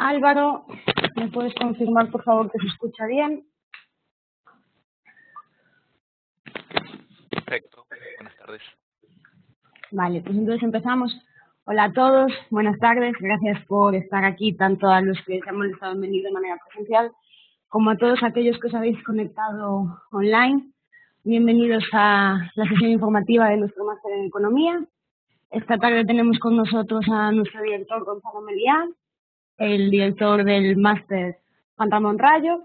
Álvaro, ¿me puedes confirmar, por favor, que se escucha bien? Perfecto. Buenas tardes. Vale, pues entonces empezamos. Hola a todos, buenas tardes. Gracias por estar aquí, tanto a los que se han molestado en venir de manera presencial, como a todos aquellos que os habéis conectado online. Bienvenidos a la sesión informativa de nuestro máster en Economía. Esta tarde tenemos con nosotros a nuestro director Gonzalo Meliá, el director del máster Juan Ramón Rayo.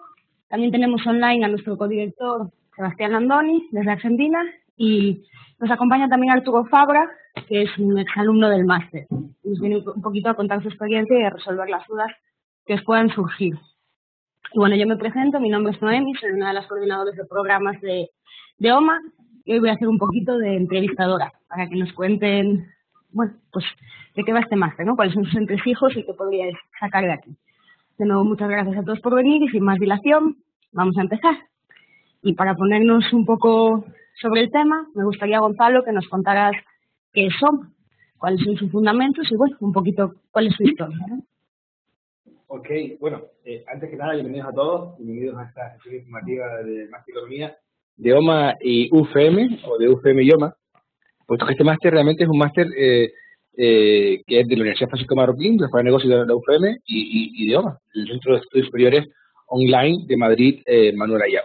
También tenemos online a nuestro codirector Sebastián Landoni, desde Argentina, y nos acompaña también Arturo Fabra, que es un exalumno del máster. Nos viene un poquito a contar su experiencia y a resolver las dudas que os puedan surgir. Y bueno, yo me presento, mi nombre es Noemi, soy una de las coordinadoras de programas de OMA, y hoy voy a hacer un poquito de entrevistadora para que nos cuenten, bueno, pues de qué va este máster, ¿no? Cuáles son sus entresijos y qué podríais sacar de aquí. De nuevo, muchas gracias a todos por venir y sin más dilación, vamos a empezar. Y para ponernos un poco sobre el tema, me gustaría, Gonzalo, que nos contaras qué es OMA, cuáles son sus fundamentos y, bueno, un poquito cuál es su historia, ¿no? Ok, bueno, antes que nada, bienvenidos a todos, bienvenidos a esta sesión informativa de Máster Economía de OMA y UFM, o de UFM y OMA, puesto que este máster realmente es un máster que es de la Universidad Francisco Marroquín, de la Escuela de Negocios de la UFM y de OMA, el Centro de Estudios Superiores Online de Madrid, Manuel Ayau.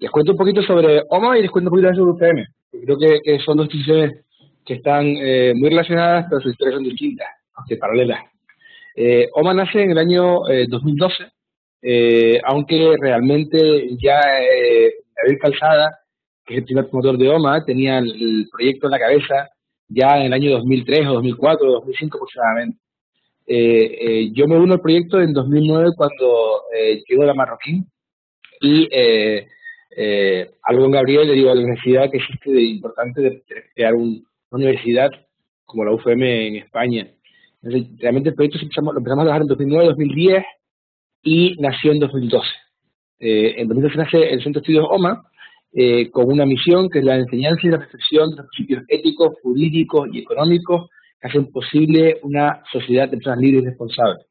Les cuento un poquito sobre OMA y les cuento un poquito sobre UFM. Creo que son dos instituciones que están muy relacionadas, pero sus historias son distintas, aunque paralelas. OMA nace en el año 2012, aunque realmente ya David Calzada, que es el primer fundador de OMA, tenía el proyecto en la cabeza ya en el año 2003 o 2004 o 2005 aproximadamente. Yo me uno al proyecto en 2009 cuando llego a la Marroquín y hablo con Gabriel, le digo a la necesidad que existe de importante de crear una universidad como la UFM en España. Entonces, realmente el proyecto lo empezamos a trabajar en 2009, 2010 y nació en 2012. En 2012 nace el Centro de Estudios OMA con una misión que es la enseñanza y la reflexión de los principios éticos, jurídicos y económicos que hacen posible una sociedad de personas libres y responsables.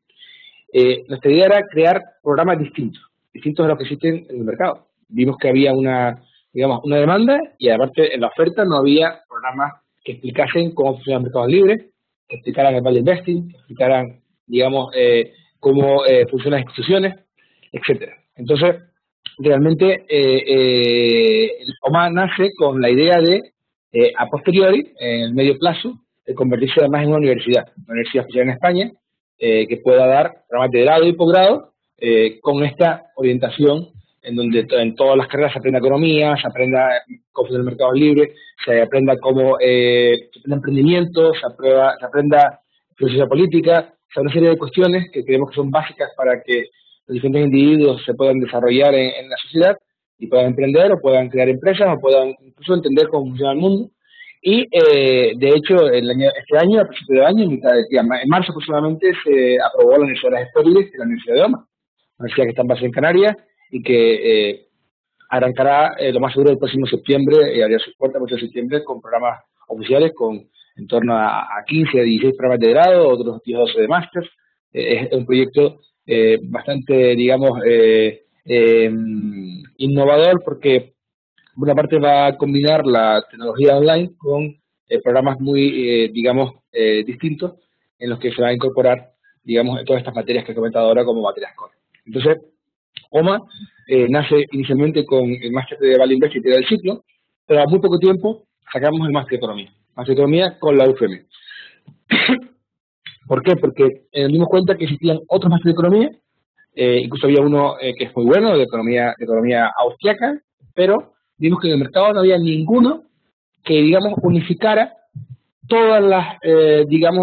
Nuestra idea era crear programas distintos a los que existen en el mercado. Vimos que había una demanda y aparte en la oferta no había programas que explicasen cómo funcionan los mercados libres, que explicaran el value investing, que explicaran, cómo funcionan las instituciones, etcétera. Entonces, realmente, OMA nace con la idea de, a posteriori, en el medio plazo, de convertirse además en una universidad oficial en España, que pueda dar programas de grado y posgrado con esta orientación en donde en todas las carreras se aprenda economía, se aprenda cómo funciona el mercado libre, se aprenda cómo se aprenda emprendimiento, se aprenda filosofía política, o sea, una serie de cuestiones que creemos que son básicas para que los diferentes individuos se puedan desarrollar en la sociedad y puedan emprender o puedan crear empresas o puedan incluso entender cómo funciona el mundo. Y, de hecho, este año, a principio de año, en marzo aproximadamente, se aprobó la Universidad de las Estériles de la Universidad de OMA, una universidad que está en base en Canarias, y que arrancará lo más seguro el próximo septiembre, abrirá sus puertas el próximo septiembre con programas oficiales, con en torno a 15, 16 programas de grado, otros 10, 12 de máster. Es un proyecto bastante, innovador porque por una parte va a combinar la tecnología online con programas muy, distintos en los que se va a incorporar, todas estas materias que he comentado ahora como materias core. Entonces, OMA nace inicialmente con el máster de Value Investing y del ciclo, pero a muy poco tiempo sacamos el máster de Economía. Máster de Economía con la UFM. ¿Por qué? Porque nos dimos cuenta que existían otros másteres de Economía, incluso había uno que es muy bueno, de economía austriaca, pero vimos que en el mercado no había ninguno que, unificara todas las,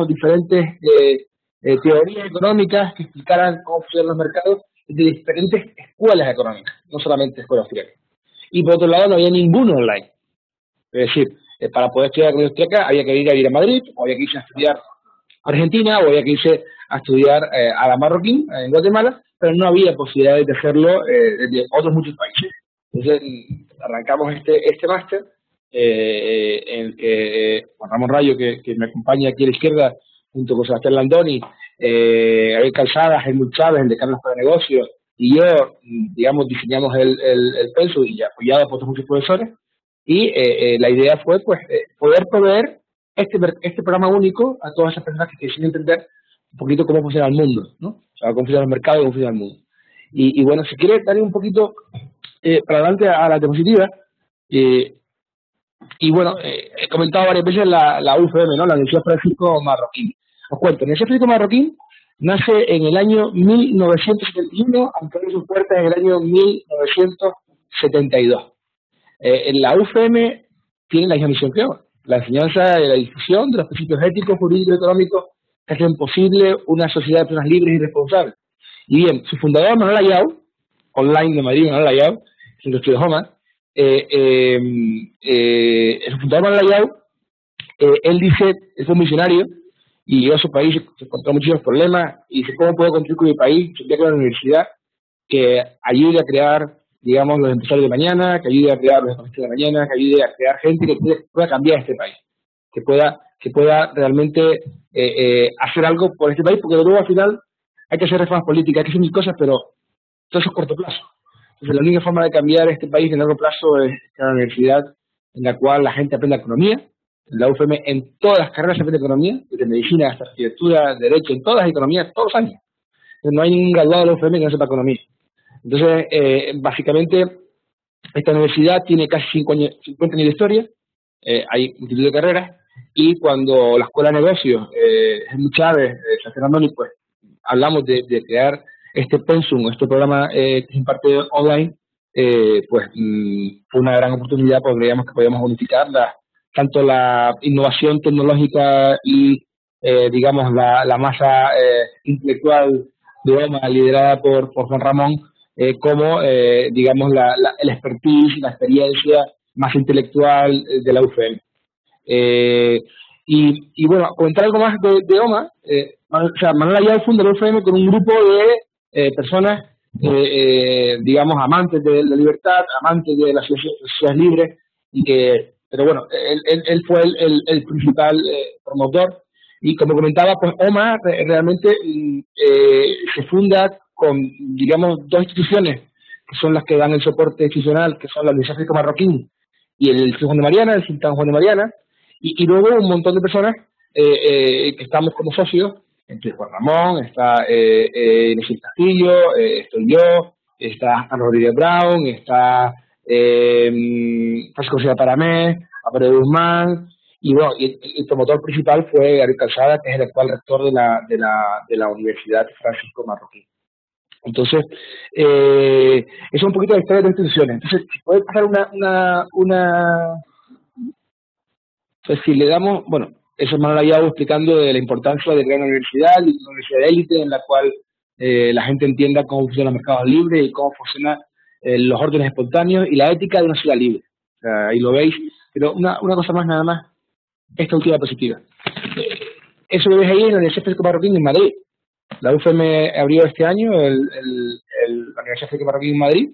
diferentes teorías económicas que explicaran cómo funcionan los mercados de diferentes escuelas económicas, no solamente escuelas austriacas. Y por otro lado, no había ninguno online. Es decir, para poder estudiar economía austriaca había que ir a Madrid, o había que irse a estudiar a Argentina, o había que irse a estudiar a la Marroquín, en Guatemala, pero no había posibilidades de hacerlo de otros muchos países. Entonces, arrancamos este máster, en el que Juan Ramón Rayo, que me acompaña aquí a la izquierda, junto con Sebastián Landoni, Abel Calzada, Helmut Chávez, el de Carlos para Negocios, y yo, digamos, diseñamos el pensum, y apoyado por otros muchos profesores, y la idea fue, pues, poder proveer este programa único a todas esas personas que quieren entender un poquito cómo funciona el mundo, ¿no? O sea, cómo funciona el mercado y cómo funciona el mundo. Y bueno, si quiere darle un poquito para adelante a la diapositiva, y bueno, he comentado varias veces la UFM, ¿no? La Universidad Francisco Marroquín. Os cuento, la Universidad Francisco Marroquín nace en el año 1971, aunque abrió sus puertas en el año 1972. La UFM tiene la misma misión que la enseñanza y la difusión de los principios éticos, jurídicos y económicos que hacen posible una sociedad de personas libres y responsables. Y bien, su fundador, Manuel Ayau, online de Madrid, Manuel Ayau, Centro de Estudios Homas, su fundador Manuel Ayau, él dice, él fue un misionario y llegó a su país, se encontró muchísimos problemas y dice, ¿cómo puedo contribuir con mi país? Se envió a la universidad que ayude a crear, digamos, los empresarios de mañana, que ayude a crear los economistas de mañana, que ayude a crear gente que pueda cambiar este país, que pueda realmente hacer algo por este país, porque luego al final hay que hacer reformas políticas, hay que hacer mil cosas, pero todo eso es corto plazo. Entonces la única forma de cambiar este país en largo plazo es una universidad en la cual la gente aprenda economía. La UFM en todas las carreras se aprende economía, desde medicina hasta arquitectura, derecho, en todas las economías, todos los años. Entonces, no hay ningún graduado de la UFM que no sepa economía. Entonces, básicamente, esta universidad tiene casi 50 años de historia, hay multitud de carreras, y cuando la Escuela de Negocios, Helmut Chávez, San Andoni, pues hablamos de crear este pensum, este programa que se imparte online, pues fue una gran oportunidad porque creíamos que podíamos unificar tanto la innovación tecnológica y, digamos, la masa intelectual de OMA liderada por Juan Ramón, como, digamos, el expertise, la experiencia más intelectual de la UFM. Y bueno, comentar algo más de OMA. O sea, Manuel Ayal fundó la UFM con un grupo de personas, digamos, amantes de la libertad, amantes de las sociedades libres, y que, pero bueno, él fue el principal promotor. Y como comentaba, pues OMA realmente se funda con, digamos, dos instituciones que son las que dan el soporte institucional, que son la Universidad Francisco Marroquín y el San Juan de Mariana, el San Juan de Mariana, y luego un montón de personas que estamos como socios, entre Juan Ramón, está Inés Castillo, estoy yo, está Ana Rodríguez Brown, está Francisco García Paramés, Aparo Guzmán. Y bueno, el promotor principal fue Gabriel Calzada, que es el actual rector de la Universidad Francisco Marroquín. Entonces, eso es un poquito la historia de las instituciones. Entonces, si puede pasar pues si le damos, bueno, eso Manuel Ayau explicando de la importancia de crear una universidad, y una universidad de élite en la cual la gente entienda cómo funcionan los mercados libres y cómo funcionan los órdenes espontáneos y la ética de una ciudad libre. O sea, ahí lo veis. Pero una cosa más, nada más. Esta última diapositiva. Eso lo ves ahí en la Universidad Francisco Marroquín en Madrid. La UFM abrió este año la Universidad Francisco Marroquín en Madrid,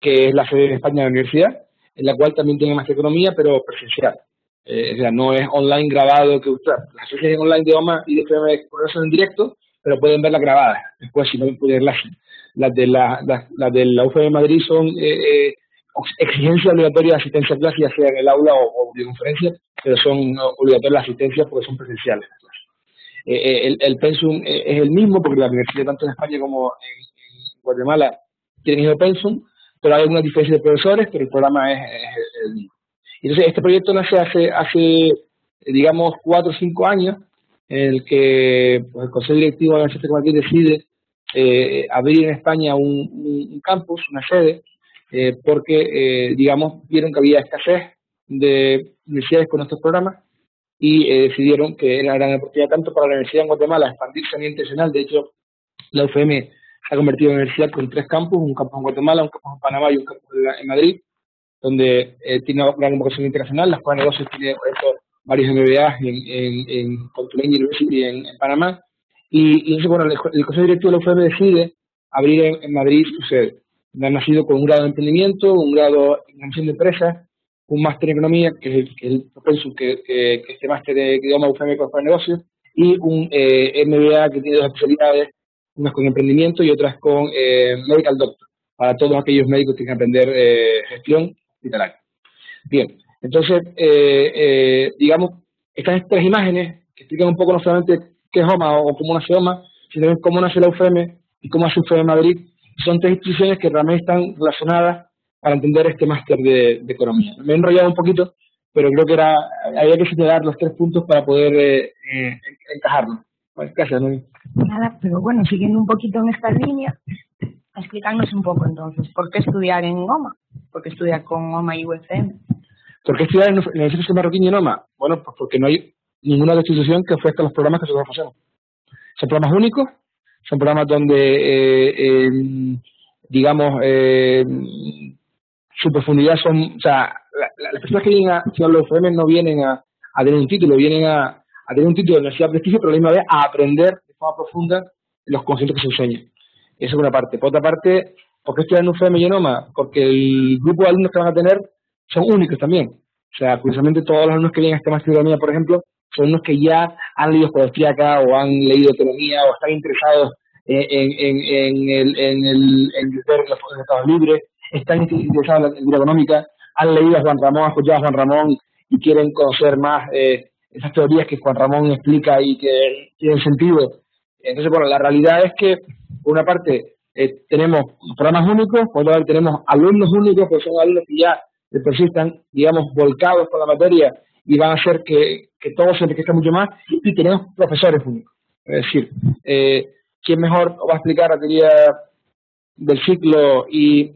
que es la sede en España de la universidad, en la cual también tiene más economía, pero presencial. O sea, no es online grabado que usted. Las sesiones online de OMA y de UFM son en directo, pero pueden verla grabada. Después, si no, pueden verlas. Las de la UFM de Madrid son exigencia obligatoria de asistencia a clases, ya sea en el aula o videoconferencia, pero son obligatorias las asistencias porque son presenciales. El pensum es el mismo, porque la universidad tanto en España como en Guatemala tienen el pensum, pero hay algunas diferencias de profesores, pero el programa es el mismo. Entonces, este proyecto nace hace digamos, 4 o 5 años, en el que pues, el Consejo Directivo de la Universidad Francisco Marroquín decide abrir en España un campus, una sede, porque, digamos, vieron que había escasez de universidades con estos programas y decidieron que era una gran oportunidad tanto para la universidad en Guatemala expandirse a nivel internacional. De hecho, la UFM se ha convertido en universidad con 3 campus, un campus en Guatemala, un campus en Panamá y un campus en Madrid, donde tiene una gran vocación internacional. La Escuela de Negocios tiene varios MBAs en Tulane University en Panamá, y bueno, el Consejo Directivo de la UFM decide abrir en Madrid su sede. Han nacido con un grado de emprendimiento, un grado en gestión de empresas, un máster en economía, que es el pensum que este máster de idioma UFM con el negocios, y un MBA que tiene dos especialidades, unas con emprendimiento y otras con medical doctor, para todos aquellos médicos que quieren aprender gestión hospitalaria. Bien, entonces, digamos, estas tres imágenes que explican un poco no solamente qué es OMA o cómo nace OMA, sino cómo nace la UFM y cómo hace UFM Madrid. Son tres instituciones que realmente están relacionadas para entender este máster de economía. Me he enrollado un poquito, pero creo que había que señalar los tres puntos para poder encajarlo. Bueno, gracias, Noemí. Nada, pero bueno, siguiendo un poquito en esta línea, explícanos un poco entonces, ¿por qué estudiar en OMA? ¿Por qué estudiar con OMA y UFM? ¿Por qué estudiar en el Instituto Marroquín y en OMA? Bueno, pues porque no hay ninguna institución que ofrezca los programas que nosotros hacemos. Son programas únicos, son programas donde, digamos, su profundidad son... O sea, las personas que vienen a los UFM no vienen a tener un título, vienen a tener un título de universidad de prestigio, pero a la misma vez a aprender de forma profunda los conceptos que se enseñan. Eso es una parte. Por otra parte, ¿por qué estudiar en UFM y en OMA? Porque el grupo de alumnos que van a tener son únicos también. O sea, curiosamente todos los alumnos que vienen a este máster de economía, por ejemplo, son los que ya han leído economía o han leído economía o están interesados en los estados libres, están interesados en la cultura económica, han leído a Juan Ramón, han escuchado a Juan Ramón y quieren conocer más esas teorías que Juan Ramón explica y que tienen sentido. Entonces, bueno, la realidad es que, por una parte, tenemos programas únicos, por otra parte, tenemos alumnos únicos, que son alumnos que ya de por sí están, digamos, volcados con la materia y van a hacer que todo se enriquezca mucho más, y tenemos profesores únicos. Es decir, ¿quién mejor va a explicar la teoría del ciclo y,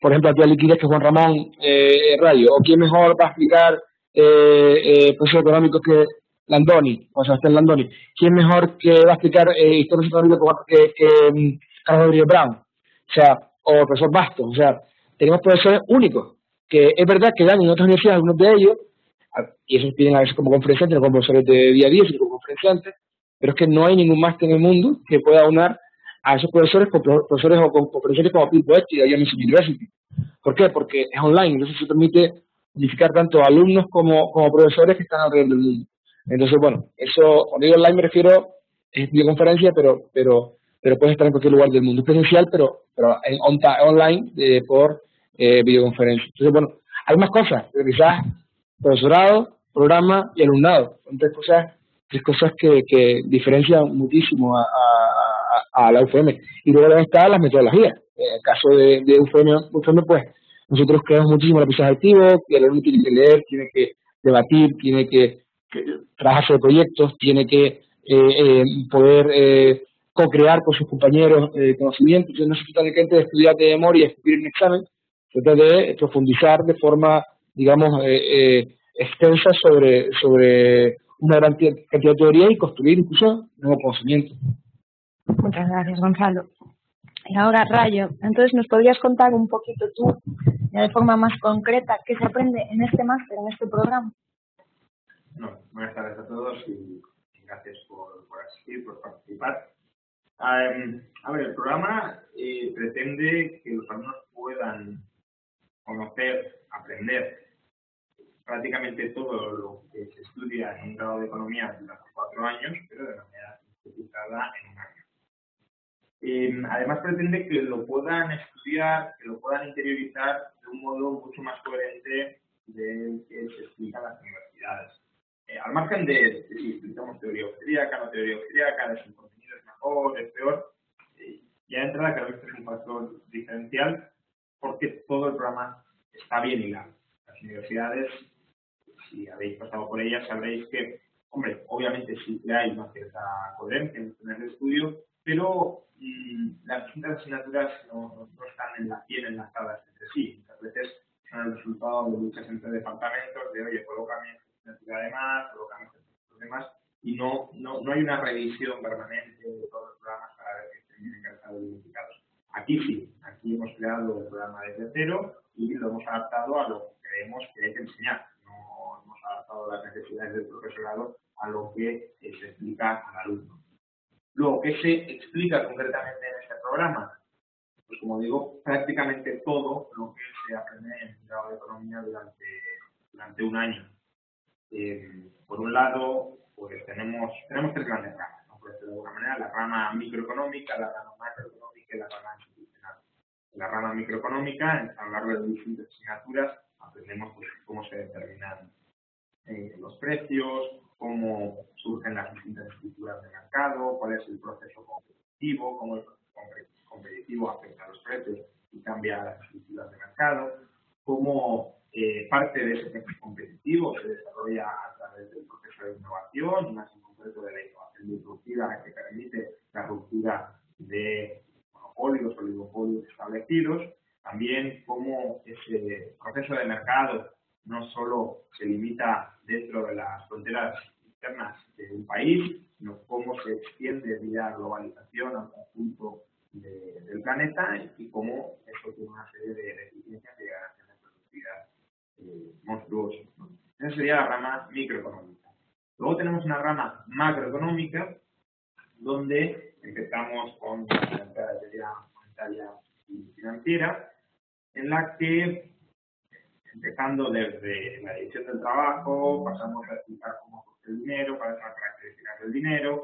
por ejemplo, la teoría liquidez que Juan Ramón Rayo? ¿O quién mejor va a explicar procesos económicos que Landoni, Juan Sebastián Landoni? ¿Quién mejor que va a explicar historia económica que Carlos Rodríguez Brown? O sea, o el profesor Bastos. O sea, tenemos profesores únicos, que es verdad que dan en otras universidades algunos de ellos, y esos piden a veces como conferenciantes, no como profesores de día a día, sino como conferenciantes, pero es que no hay ningún máster en el mundo que pueda aunar a esos profesores con profesores o con profesores como Bill Boetti de Michigan University. ¿Por qué? Porque es online, entonces eso permite unificar tanto alumnos como profesores que están alrededor del mundo. Entonces, bueno, eso, cuando digo online me refiero es videoconferencia, pero puedes estar en cualquier lugar del mundo. Es presencial, pero online por videoconferencia. Entonces, bueno, hay más cosas, pero quizás profesorado, programa y alumnado. Son tres cosas que diferencian muchísimo a la UFM. Y luego están las metodologías. En el caso de UFM, pues, nosotros creamos muchísimo el aprendizaje activo, que el alumno tiene que leer, tiene que debatir, tiene que trabajar sobre proyectos, tiene que poder co-crear con sus compañeros conocimientos. Entonces, no se trata únicamente de estudiar de memoria y escribir un examen, se trata de profundizar de forma, digamos, extensa sobre una gran cantidad de teoría y construir incluso nuevos conocimientos. Muchas gracias, Gonzalo. Y ahora, Rayo, entonces nos podrías contar un poquito tú, ya de forma más concreta, qué se aprende en este máster, en este programa. Bueno, buenas tardes a todos y gracias por asistir, por participar. A ver, el programa pretende que los alumnos puedan conocer, aprender prácticamente todo lo que se estudia en un grado de economía durante 4 años, pero de manera simplificada en un año. Además, pretende que lo puedan estudiar, que lo puedan interiorizar de un modo mucho más coherente del que se explica en las universidades. Al margen de si explicamos teoría austríaca, no teoría austríaca, de si el contenido es mejor, es peor, ya entra la que es un factor diferencial porque todo el programa está bien hilado. Las universidades, si habéis pasado por ellas, sabréis que, hombre, obviamente sí que hay una cierta coherencia en el primer estudio, pero las distintas asignaturas no están enlazadas entre sí. Muchas veces son el resultado de luchas entre departamentos, de oye, colócame además, los demás, y no hay una revisión permanente de todos los programas para ver que estén encartados y identificados. Aquí sí, aquí hemos creado el programa desde cero y lo hemos adaptado a lo que creemos que hay que enseñar. No hemos adaptado las necesidades del profesorado a lo que se explica al alumno. Luego, ¿qué se explica concretamente en este programa? Pues como digo, prácticamente todo lo que se aprende en el grado de economía durante un año. Por un lado, pues tenemos tres grandes ramas, ¿no? Por decirlo de alguna manera, la rama microeconómica, la rama macroeconómica y la rama institucional. En la rama microeconómica, a lo largo de distintas asignaturas, aprendemos pues, cómo se determinan los precios, cómo surgen las distintas estructuras de mercado, cuál es el proceso competitivo, cómo el proceso competitivo afecta a los precios y cambia las estructuras de mercado, cómo parte de ese proceso competitivo se desarrolla a través del proceso de innovación, y más en concreto de la innovación disruptiva que permite la ruptura de monopolios, oligopolios establecidos. También cómo ese proceso de mercado no solo se limita dentro de las fronteras internas de un país, sino cómo se extiende vía globalización al conjunto del planeta y cómo eso tiene una serie de deficiencias y de garantías de productividad monstruosas, ¿no? Esa sería la rama microeconómica. Luego tenemos una rama macroeconómica donde empezamos con la teoría monetaria y financiera, en la que, empezando desde la división del trabajo, pasamos a explicar cómo surge el dinero, cuáles son las características del dinero,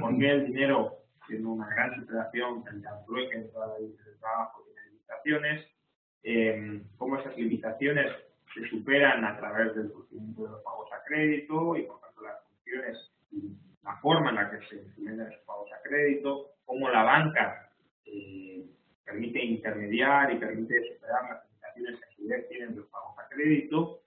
por qué el dinero, siendo una gran superación frente al trueque en toda la división del trabajo, tiene limitaciones, cómo esas limitaciones se superan a través del surgimiento de los pagos a crédito y, por tanto, las funciones y la forma en la que se instrumentan esos pagos a crédito, cómo la banca permite intermediar y permite superar las limitaciones que a su vez tienen los pagos a crédito,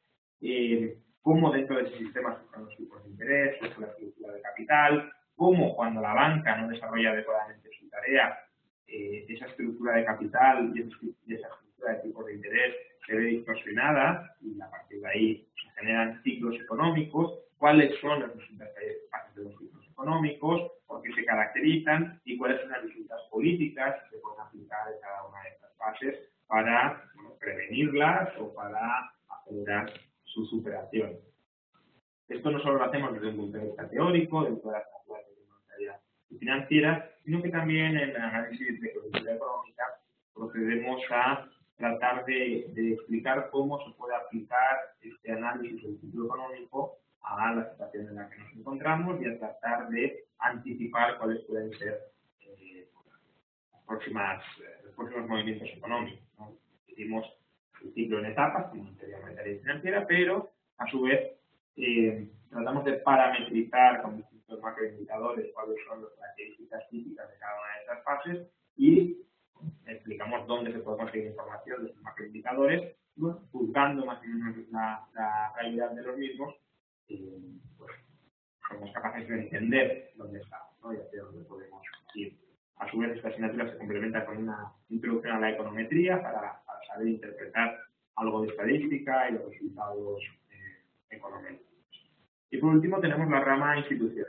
cómo dentro de ese sistema surgen los tipos de interés, surge la estructura de capital, cómo cuando la banca no desarrolla adecuadamente su tarea, esa estructura de capital y esa estructura de tipos de interés se ve distorsionada y a partir de ahí se generan ciclos económicos, cuáles son las distintas fases de los ciclos económicos, por qué se caracterizan y cuáles son las distintas políticas que se pueden aplicar en cada una de estas fases para prevenirlas o para acelerar su superación. Esto no solo lo hacemos desde un punto de vista teórico, dentro de las asignaturas monetarias y financieras, sino que también en el análisis de coyuntura económica procedemos a tratar de explicar cómo se puede aplicar este análisis del ciclo económico a la situación en la que nos encontramos y a tratar de anticipar cuáles pueden ser los próximos movimientos económicos, ¿no? Hicimos el ciclo en etapas, como materia monetaria y financiera, pero a su vez tratamos de parametrizar con distintos macroindicadores cuáles son las características típicas de cada una de estas fases y explicamos dónde se puede conseguir información de esos macroindicadores, juzgando más o menos la realidad de los mismos. Pues somos capaces de entender dónde estamos, ¿no? Y hacia dónde podemos ir. A su vez, esta asignatura se complementa con una introducción a la econometría para saber interpretar algo de estadística y los resultados económicos. Y por último tenemos la rama institucional.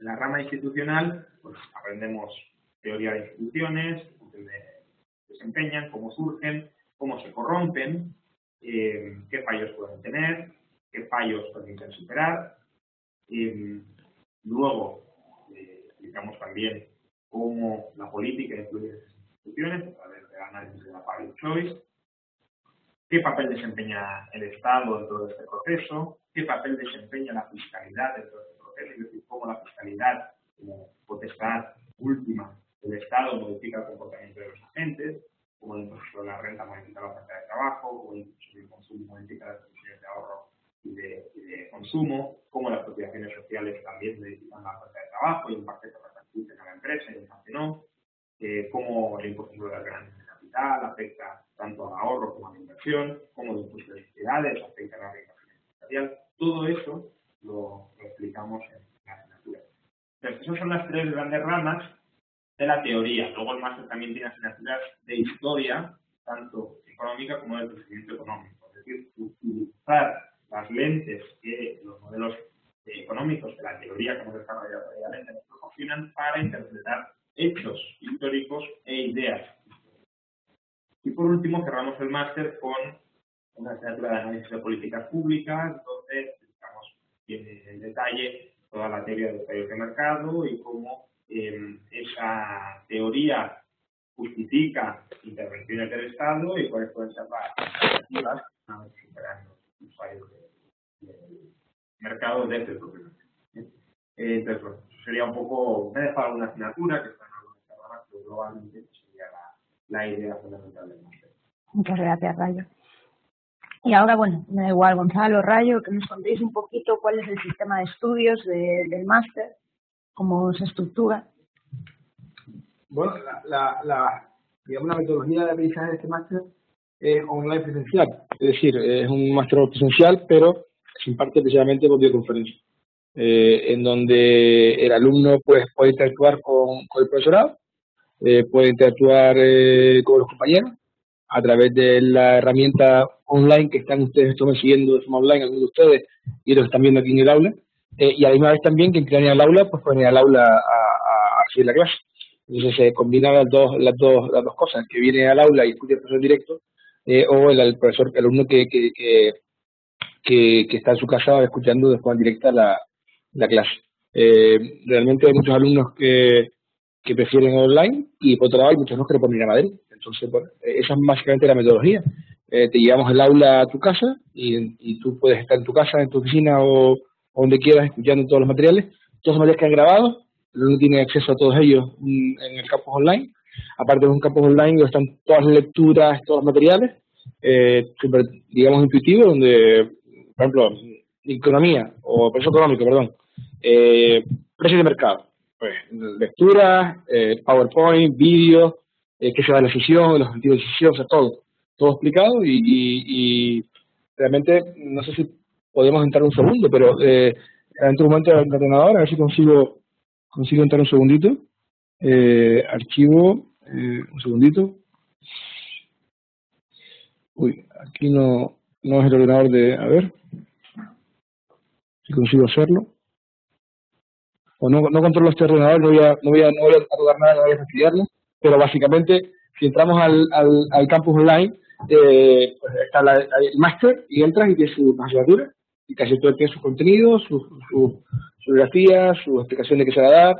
En la rama institucional pues, aprendemos teoría de instituciones, cómo se desempeñan, cómo surgen, cómo se corrompen, qué fallos pueden tener, qué fallos permiten superar. Luego explicamos también cómo la política influye en esas instituciones a través del análisis de la public choice, qué papel desempeña el Estado dentro de este proceso, qué papel desempeña la fiscalidad dentro de este proceso, es decir, cómo la fiscalidad como potestad última del Estado modifica el comportamiento de los agentes, cómo el impuesto de la renta modifica la oferta de trabajo, cómo el impuesto del consumo modifica las decisiones de ahorro y de consumo, como las cotizaciones sociales también dedican a la oferta de trabajo y en parte se repercuten a la empresa y en parte no, cómo el impuesto sobre las ganancias de capital afecta tanto al ahorro como a la inversión, cómo el impuesto de sociedades afecta a la reinversión empresarial. Todo eso lo explicamos en la asignatura. Entonces, esas son las tres grandes ramas de la teoría. Luego el máster también tiene asignaturas de historia, tanto económica como del crecimiento económico, es decir, utilizar las lentes que los modelos económicos de la teoría que hemos desarrollado previamente nos proporcionan para interpretar hechos históricos e ideas. Y por último cerramos el máster con una asignatura de análisis de políticas públicas, donde explicamos en detalle toda la teoría de los fallos de mercado y cómo esa teoría justifica intervenciones del Estado y cuáles pueden ser las alternativas superando los fallos mercado de este problema. Entonces, bueno, eso sería un poco, me he dejado alguna asignatura que están algunas carreras, pero globalmente sería la idea fundamental del máster. Muchas gracias, Rayo. Y ahora, bueno, me da igual, Gonzalo, Rayo, que nos contéis un poquito cuál es el sistema de estudios del máster, cómo se estructura. Bueno, digamos, la metodología de aprendizaje de este máster es online presencial, es decir, es un máster presencial, pero se imparte precisamente por videoconferencia, en donde el alumno pues puede interactuar con el profesorado, puede interactuar con los compañeros a través de la herramienta online que ustedes están siguiendo de forma online, algunos de ustedes, y los están viendo aquí en el aula, y a la misma vez también quien quiera ir al aula, pues pueden ir al aula a seguir la clase. Entonces se combinan las dos cosas, que viene al aula y escucha el profesor directo, o el alumno que está en su casa escuchando de forma directa la clase. Realmente hay muchos alumnos que prefieren online y por otro lado hay muchos que lo ponen a Madrid. Entonces, bueno, esa es básicamente la metodología. Te llevamos el aula a tu casa y tú puedes estar en tu casa, en tu oficina o donde quieras escuchando todos los materiales. Todos los materiales que han grabado, el alumno tiene acceso a todos ellos en el campus online. Aparte de un campus online donde están todas las lecturas, todos los materiales, súper, digamos, intuitivo, donde, por ejemplo, economía o precio económico, perdón, precios de mercado, pues lecturas, PowerPoint, vídeos, qué se da la decisión, los objetivos de decisión, o sea, todo explicado y realmente, no sé si podemos entrar un segundo, pero dentro de un momento al ordenador, a ver si consigo entrar un segundito, archivo, un segundito. Uy, aquí no es el ordenador de... A ver si consigo hacerlo. O no controlo este ordenador, no voy a tocar nada, no voy a fastidiarlo. Pero básicamente, si entramos al campus online, pues está el máster y entras y tienes sus asignaturas. Y casi todo tiene sus contenidos, su bibliografía, su explicación de qué se va a dar,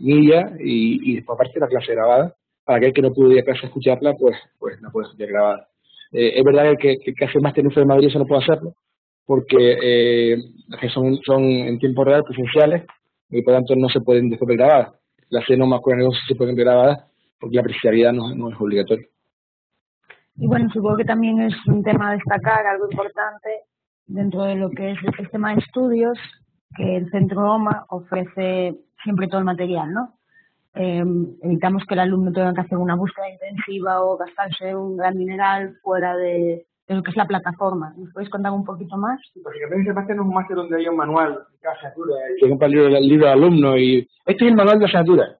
milla, y después aparte la clase grabada. Para aquel que no pudo ir a clase a escucharla, pues no puede escuchar grabada. Es verdad que el que hace máster en UFE de Madrid eso no puede hacerlo, porque son en tiempo real presenciales y por tanto no se pueden después ver grabadas. Las cenomas con el negocio se pueden ver grabadas porque la presencialidad no es obligatoria. Y bueno, supongo que también es un tema a destacar, algo importante dentro de lo que es el sistema de estudios, que el centro OMA ofrece siempre todo el material, ¿no? Evitamos que el alumno tenga que hacer una búsqueda intensiva o gastarse un gran mineral fuera de lo que es la plataforma. ¿Nos podéis contar un poquito más? Sí, porque este máster no es un máster donde hay un manual de cada asignatura. Que compra el libro de alumno y... Este es el manual de asignatura.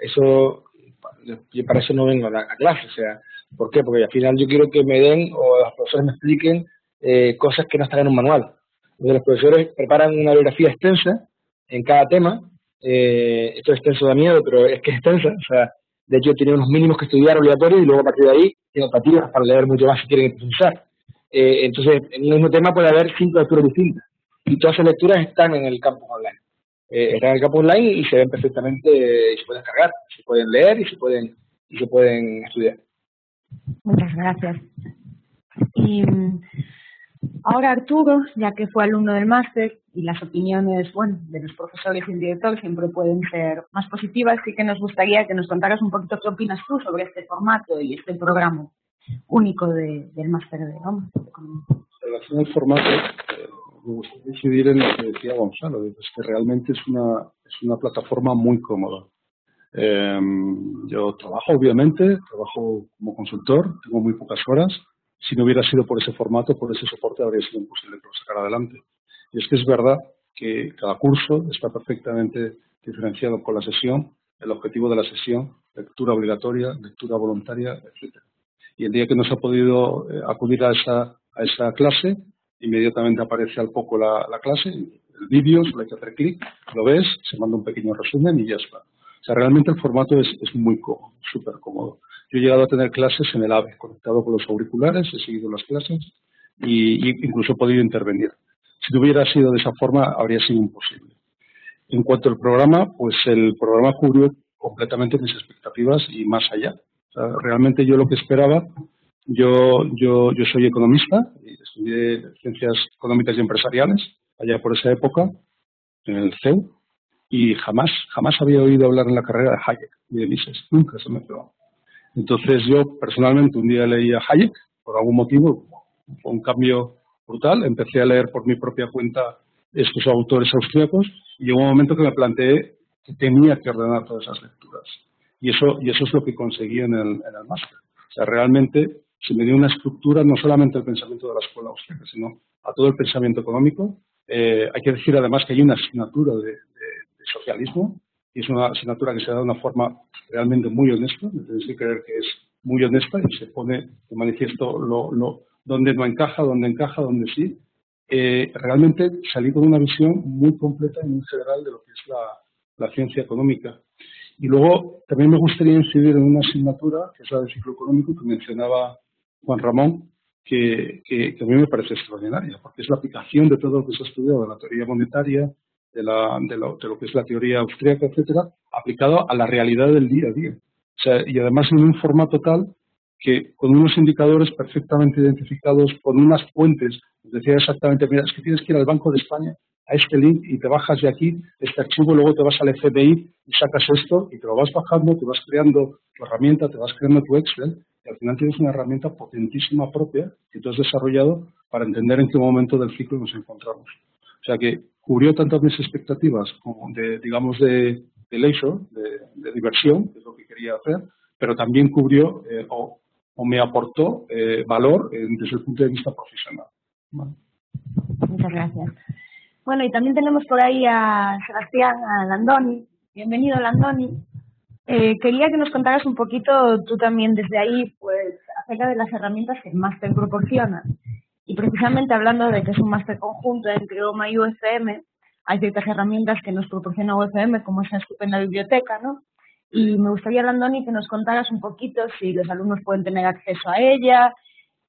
Eso... Para eso no vengo a clase, o sea... ¿Por qué? Porque al final yo quiero que me den o los profesores me expliquen cosas que no están en un manual. Entonces los profesores preparan una bibliografía extensa en cada tema. Esto es extenso de miedo, pero es que es extensa. O sea, de hecho, tiene unos mínimos que estudiar obligatorios y luego a partir de ahí tiene optativas para leer mucho más si quieren profundizar. Entonces, en el mismo tema puede haber 5 lecturas distintas y todas esas lecturas están en el campus online. Están en el campus online y se ven perfectamente, y se pueden cargar, se pueden leer y se pueden estudiar. Muchas gracias. Y ahora Arturo, ya que fue alumno del máster, y las opiniones, bueno, de los profesores y el director siempre pueden ser más positivas, así que nos gustaría que nos contaras un poquito qué opinas tú sobre este formato y este programa único del máster de OMA. En relación al formato, me gustaría incidir en lo que decía Gonzalo, es que realmente es una plataforma muy cómoda. Yo trabajo como consultor, tengo muy pocas horas. Si no hubiera sido por ese formato, por ese soporte, habría sido imposible que lo sacara adelante. Y es que es verdad que cada curso está perfectamente diferenciado con la sesión, el objetivo de la sesión, lectura obligatoria, lectura voluntaria, etc. Y el día que no se ha podido acudir a esa clase, inmediatamente aparece al poco la clase, el vídeo, solo hay que hacer clic, lo ves, se manda un pequeño resumen y ya está. O sea, realmente el formato es muy cómodo, súper cómodo. Yo he llegado a tener clases en el AVE, conectado con los auriculares, he seguido las clases e incluso he podido intervenir. Si no hubiera sido de esa forma, habría sido imposible. En cuanto al programa, pues el programa cubrió completamente mis expectativas y más allá. O sea, realmente yo lo que esperaba, yo soy economista, estudié Ciencias Económicas y Empresariales, allá por esa época, en el CEU, y jamás había oído hablar en la carrera de Hayek ni de Mises, nunca se me pegó. Entonces yo personalmente un día leí a Hayek, por algún motivo, fue un cambio brutal, empecé a leer por mi propia cuenta estos autores austríacos y llegó un momento que me planteé que tenía que ordenar todas esas lecturas. Y eso es lo que conseguí en el máster. O sea, realmente se me dio una estructura no solamente al pensamiento de la escuela austríaca, sino a todo el pensamiento económico. Hay que decir además que hay una asignatura de socialismo, y es una asignatura que se da de una forma realmente muy honesta, me tenéis que creer que es muy honesta y se pone de manifiesto dónde no encaja, dónde encaja, dónde sí. Realmente salí con una visión muy completa y muy general de lo que es la ciencia económica. Y luego también me gustaría incidir en una asignatura, que es la de ciclo económico, que mencionaba Juan Ramón, que a mí me parece extraordinaria, porque es la aplicación de todo lo que se ha estudiado, de la teoría monetaria, de lo que es la teoría austríaca, etcétera, aplicado a la realidad del día a día. O sea, y además en un formato tal que con unos indicadores perfectamente identificados, con unas fuentes, decía exactamente, mira, es que tienes que ir al Banco de España a este link y te bajas de aquí este archivo, luego te vas al FBI y sacas esto y te lo vas bajando, te vas creando tu herramienta, te vas creando tu Excel y al final tienes una herramienta potentísima propia que tú has desarrollado para entender en qué momento del ciclo nos encontramos. O sea que cubrió tantas mis expectativas como de leisure, de diversión, que es lo que quería hacer, pero también cubrió o me aportó valor desde el punto de vista profesional. Vale. Muchas gracias. Bueno, y también tenemos por ahí a Sebastián, a Landoni. Bienvenido, Landoni. Quería que nos contaras un poquito, tú también desde ahí, pues acerca de las herramientas que el máster proporciona. Y precisamente hablando de que es un máster conjunto entre OMA y UFM, hay ciertas herramientas que nos proporciona UFM, como esa estupenda biblioteca, ¿no? Y me gustaría, Landoni, que nos contaras un poquito si los alumnos pueden tener acceso a ella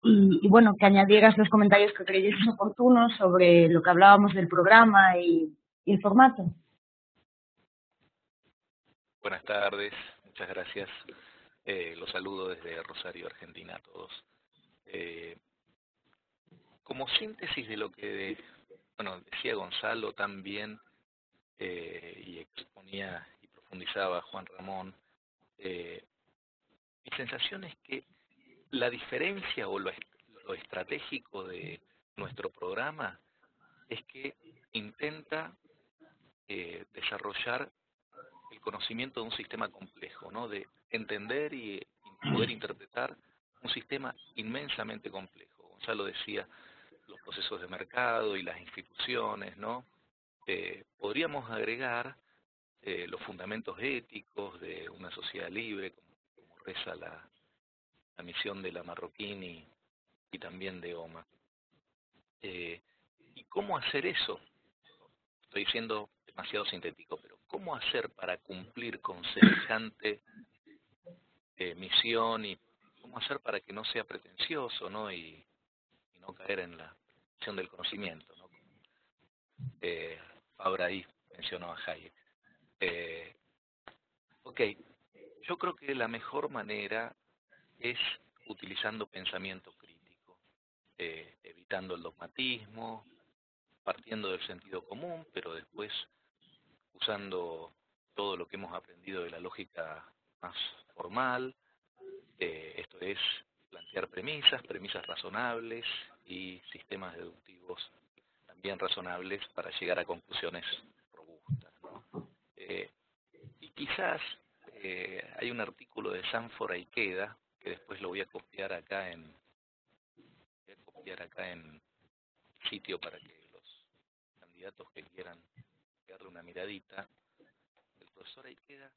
y bueno, que añadieras los comentarios que creyeses oportunos sobre lo que hablábamos del programa y el formato. Buenas tardes, muchas gracias. Los saludo desde Rosario, Argentina, a todos. Como síntesis de lo que decía Gonzalo también y exponía y profundizaba Juan Ramón, mi sensación es que la diferencia o lo estratégico de nuestro programa es que intenta desarrollar el conocimiento de un sistema complejo, ¿no? De entender y poder interpretar un sistema inmensamente complejo. Gonzalo decía los procesos de mercado y las instituciones, ¿no? Podríamos agregar los fundamentos éticos de una sociedad libre, como reza la misión de la Marroquini y también de OMA. ¿Y cómo hacer eso? Estoy siendo demasiado sintético, pero ¿cómo hacer para cumplir con semejante misión y cómo hacer para que no sea pretencioso, ¿no? Y no caer en la misión del conocimiento, ¿no? Fabra ahí mencionó a Hayek. Ok, yo creo que la mejor manera es utilizando pensamiento crítico, evitando el dogmatismo, partiendo del sentido común, pero después usando todo lo que hemos aprendido de la lógica más formal, esto es plantear premisas razonables y sistemas deductivos también razonables para llegar a conclusiones robustas, ¿no? Y quizás hay un artículo de Sanford Ikeda, que después lo voy a copiar acá en sitio para que los candidatos que quieran darle una miradita. El profesor Ikeda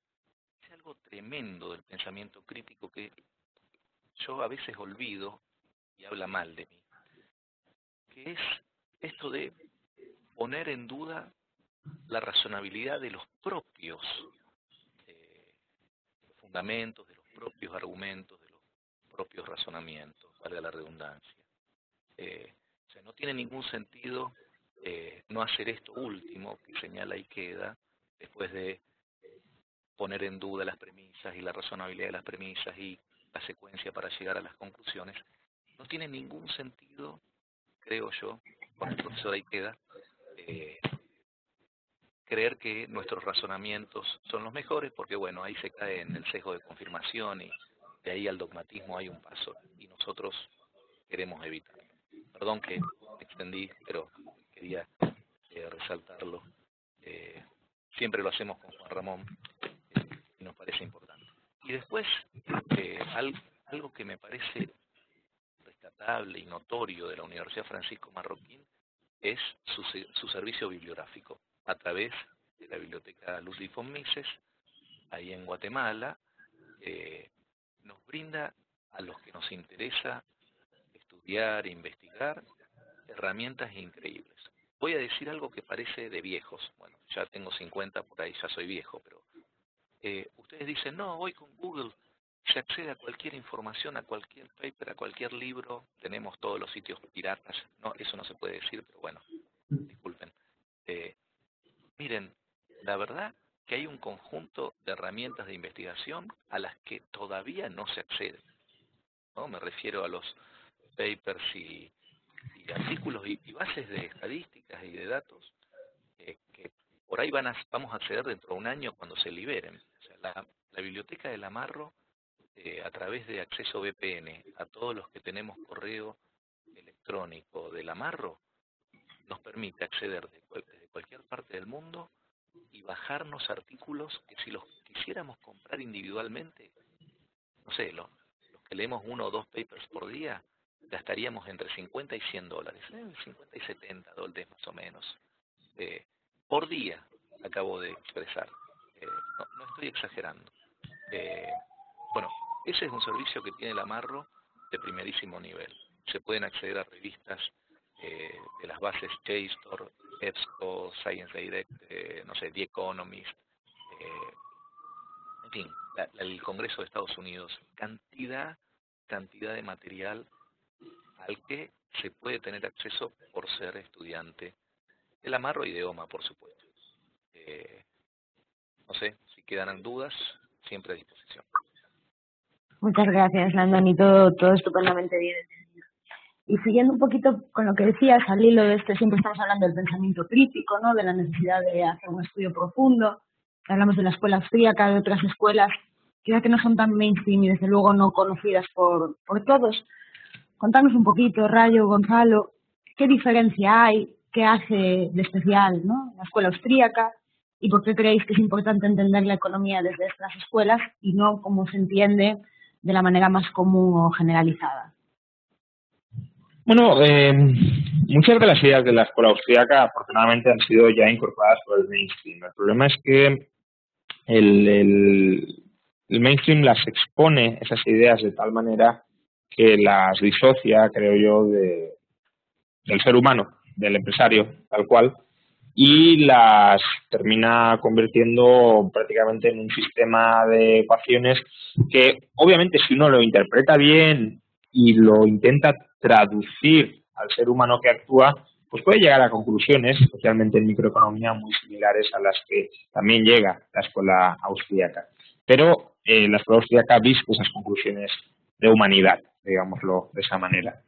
es algo tremendo del pensamiento crítico que yo a veces olvido y habla mal de mí, que es esto de poner en duda la razonabilidad de los propios fundamentos, de los propios argumentos, propios razonamientos, valga la redundancia. O sea, no tiene ningún sentido no hacer esto último que señala Ikeda, después de poner en duda las premisas y la razonabilidad de las premisas y la secuencia para llegar a las conclusiones. No tiene ningún sentido, creo yo, con el profesor Ikeda, creer que nuestros razonamientos son los mejores, porque bueno, ahí se cae en el sesgo de confirmación y de ahí al dogmatismo hay un paso y nosotros queremos evitarlo. Perdón que extendí, pero quería resaltarlo. Siempre lo hacemos con Juan Ramón y nos parece importante. Y después, algo que me parece rescatable y notorio de la Universidad Francisco Marroquín es su servicio bibliográfico a través de la Biblioteca Ludwig von Mises, ahí en Guatemala. Nos brinda a los que nos interesa estudiar, investigar, herramientas increíbles. Voy a decir algo que parece de viejos. Bueno, ya tengo 50, por ahí ya soy viejo, pero ustedes dicen, no, hoy con Google se accede a cualquier información, a cualquier paper, a cualquier libro, tenemos todos los sitios piratas. No, eso no se puede decir, pero bueno, disculpen. Miren, la verdad que hay un conjunto de herramientas de investigación a las que todavía no se accede, ¿no? Me refiero a los papers y artículos y bases de estadísticas y de datos que por ahí vamos a acceder dentro de un año cuando se liberen. O sea, la biblioteca del Amarro, a través de acceso VPN, a todos los que tenemos correo electrónico del Amarro, nos permite acceder desde cualquier parte del mundo y bajarnos artículos que si los quisiéramos comprar individualmente, no sé, los que leemos 1 o 2 papers por día, gastaríamos entre 50 y 100 dólares, 50 y 70 dólares más o menos, por día, acabo de expresar. No estoy exagerando. Bueno, ese es un servicio que tiene el Amarro de primerísimo nivel. Se pueden acceder a revistas de las bases JSTOR, EBSCO, Science Direct, no sé, The Economist, en fin, el Congreso de Estados Unidos, cantidad de material al que se puede tener acceso por ser estudiante del Amarro y de OMA, por supuesto. No sé, si quedan dudas, siempre a disposición. Muchas gracias, Andoni, todo estupendamente bien. Y siguiendo un poquito con lo que decías, al hilo de este, siempre estamos hablando del pensamiento crítico, ¿no? De la necesidad de hacer un estudio profundo. Hablamos de la escuela austríaca, de otras escuelas, quizá que no son tan mainstream y desde luego no conocidas por todos. Contanos un poquito, Rayo, Gonzalo, ¿qué diferencia hay? ¿Qué hace de especial, ¿no?, la escuela austríaca? ¿Y por qué creéis que es importante entender la economía desde estas escuelas y no como se entiende de la manera más común o generalizada? Bueno, muchas de las ideas de la escuela austríaca afortunadamente han sido ya incorporadas por el mainstream. El problema es que el mainstream las expone, esas ideas, de tal manera que las disocia, creo yo, del ser humano, del empresario, tal cual, y las termina convirtiendo prácticamente en un sistema de ecuaciones que, obviamente, si uno lo interpreta bien y lo intenta traducir al ser humano que actúa, pues puede llegar a conclusiones, especialmente en microeconomía, muy similares a las que también llega la escuela austríaca. Pero la escuela austríaca ha visto esas conclusiones de humanidad, digámoslo de esa manera.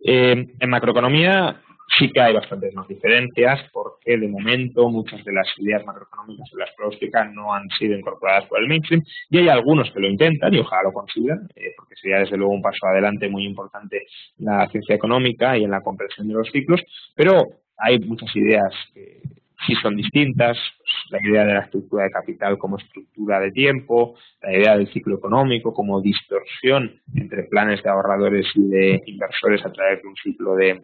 En macroeconomía sí que hay bastantes más diferencias, porque de momento muchas de las ideas macroeconómicas de la escuela austríaca no han sido incorporadas por el mainstream, y hay algunos que lo intentan y ojalá lo consigan, porque sería desde luego un paso adelante muy importante en la ciencia económica y en la comprensión de los ciclos, pero hay muchas ideas que sí son distintas, pues la idea de la estructura de capital como estructura de tiempo, la idea del ciclo económico como distorsión entre planes de ahorradores y de inversores a través de un ciclo de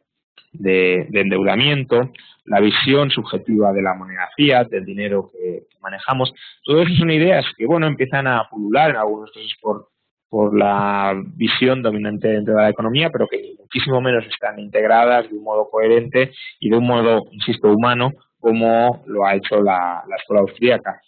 endeudamiento, la visión subjetiva de la moneda fiat, del dinero que manejamos. Todo eso son ideas que, bueno, empiezan a pulular en algunos casos por la visión dominante dentro de la economía, pero que muchísimo menos están integradas de un modo coherente y de un modo, insisto, humano, como lo ha hecho la escuela austríaca.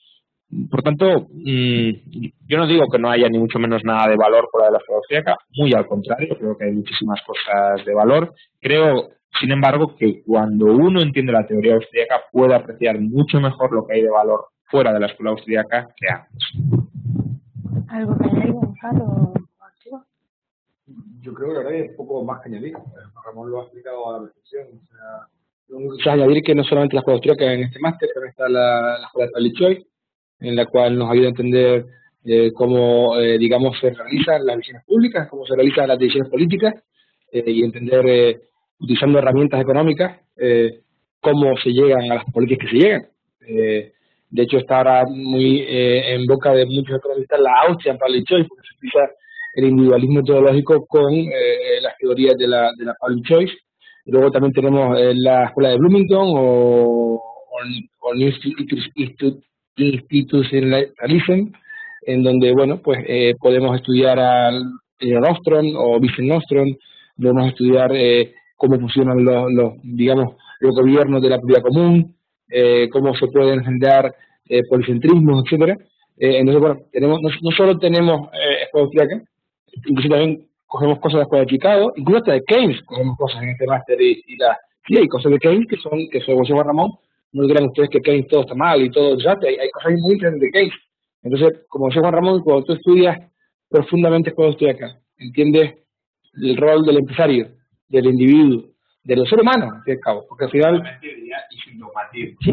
Por tanto, yo no digo que no haya ni mucho menos nada de valor por la de la escuela austríaca, muy al contrario, creo que hay muchísimas cosas de valor. Creo, sin embargo, que cuando uno entiende la teoría austríaca puede apreciar mucho mejor lo que hay de valor fuera de la escuela austríaca que antes. ¿Algo que añadir, Gonzalo? Yo creo que ahora hay un poco más que añadir. Ramón lo ha explicado a la perfección. O sea, Quizás añadir que no solamente la escuela austríaca en este máster, también está la escuela de Lichoy, en la cual nos ayuda a entender cómo, digamos, se realizan las decisiones públicas, cómo se realizan las decisiones políticas, y entender, utilizando herramientas económicas, cómo se llegan a las políticas que se llegan. De hecho, está ahora muy en boca de muchos economistas la Austria para Lichoy, porque se utiliza el individualismo teológico con las teorías de la Pauli Choice. Luego también tenemos la escuela de Bloomington o Institutionalism, en donde, bueno, pues podemos estudiar al señor Ostrom o Vincent Ostrom, podemos estudiar cómo funcionan los gobiernos de la propiedad común, cómo se pueden generar policentrismos, etcétera. Entonces, bueno, no solo tenemos escuela austríaca, incluso también cogemos cosas de la escuela de Chicago, incluso hasta de Keynes cogemos cosas en este máster, y hay cosas de Keynes que son como José Ramón, no dirán ustedes que Keynes todo está mal y todo, ya, hay cosas muy interesantes de Keynes. Entonces, como decía Juan Ramón, cuando tú estudias profundamente escuela austríaca, entiendes el rol del empresario, del individuo, de los seres humanos, al fin y al cabo, porque al final... Y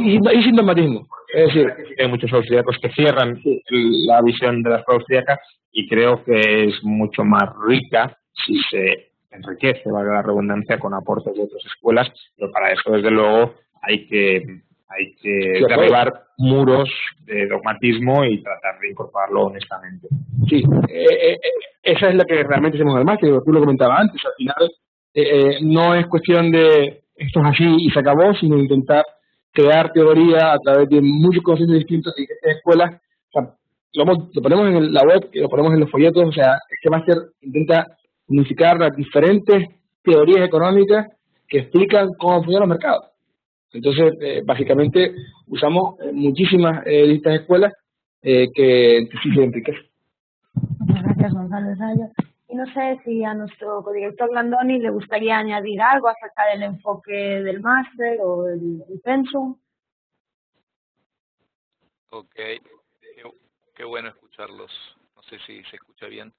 sin dogmatismo. Es decir, hay muchos austríacos que cierran la visión de la escuela austríaca, y creo que es mucho más rica si se enriquece, valga la redundancia, con aportes de otras escuelas, pero para eso, desde luego, hay que derribar muros de dogmatismo y tratar de incorporarlo honestamente. Sí, esa es la que realmente hacemos en el máster, tú lo comentabas antes, al final no es cuestión de esto es así y se acabó, sino intentar crear teoría a través de muchos conceptos distintos de diferentes escuelas. O sea, lo ponemos en la web, lo ponemos en los folletos, o sea, este máster intenta unificar las diferentes teorías económicas que explican cómo funcionan los mercados. Entonces, básicamente, usamos muchísimas de estas escuelas que sí se enriquecen. Muchas gracias, Gonzalo Raya. Y no sé si a nuestro codirector Landoni le gustaría añadir algo acerca del enfoque del máster o el pensum. Ok, qué bueno escucharlos. No sé si se escucha bien.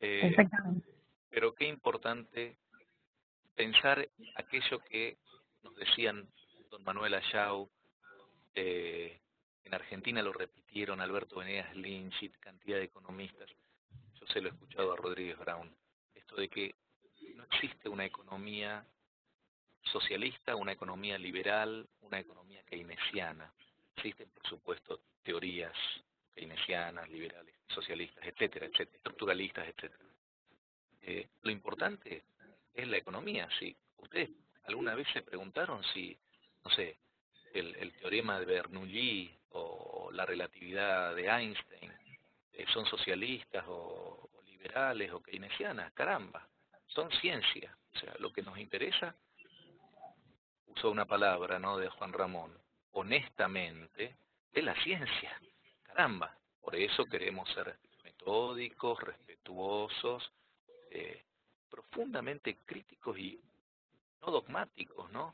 Exactamente. Pero qué importante pensar aquello que nos decían don Manuel Ayau, en Argentina lo repitieron Alberto Venegas Lynch y cantidad de economistas. Yo se lo he escuchado a Rodríguez Brown, esto de que no existe una economía socialista, una economía liberal, una economía keynesiana. Existen, por supuesto, teorías keynesianas, liberales, socialistas, etcétera, etcétera, estructuralistas, etcétera. Lo importante es la economía. Si ustedes alguna vez se preguntaron si, no sé, el teorema de Bernoulli o la relatividad de Einstein son socialistas o liberales o keynesianas, caramba, son ciencia. O sea, lo que nos interesa, usó una palabra, ¿no?, de Juan Ramón, honestamente, de la ciencia, caramba. Por eso queremos ser metódicos, respetuosos, profundamente críticos y no dogmáticos, ¿no?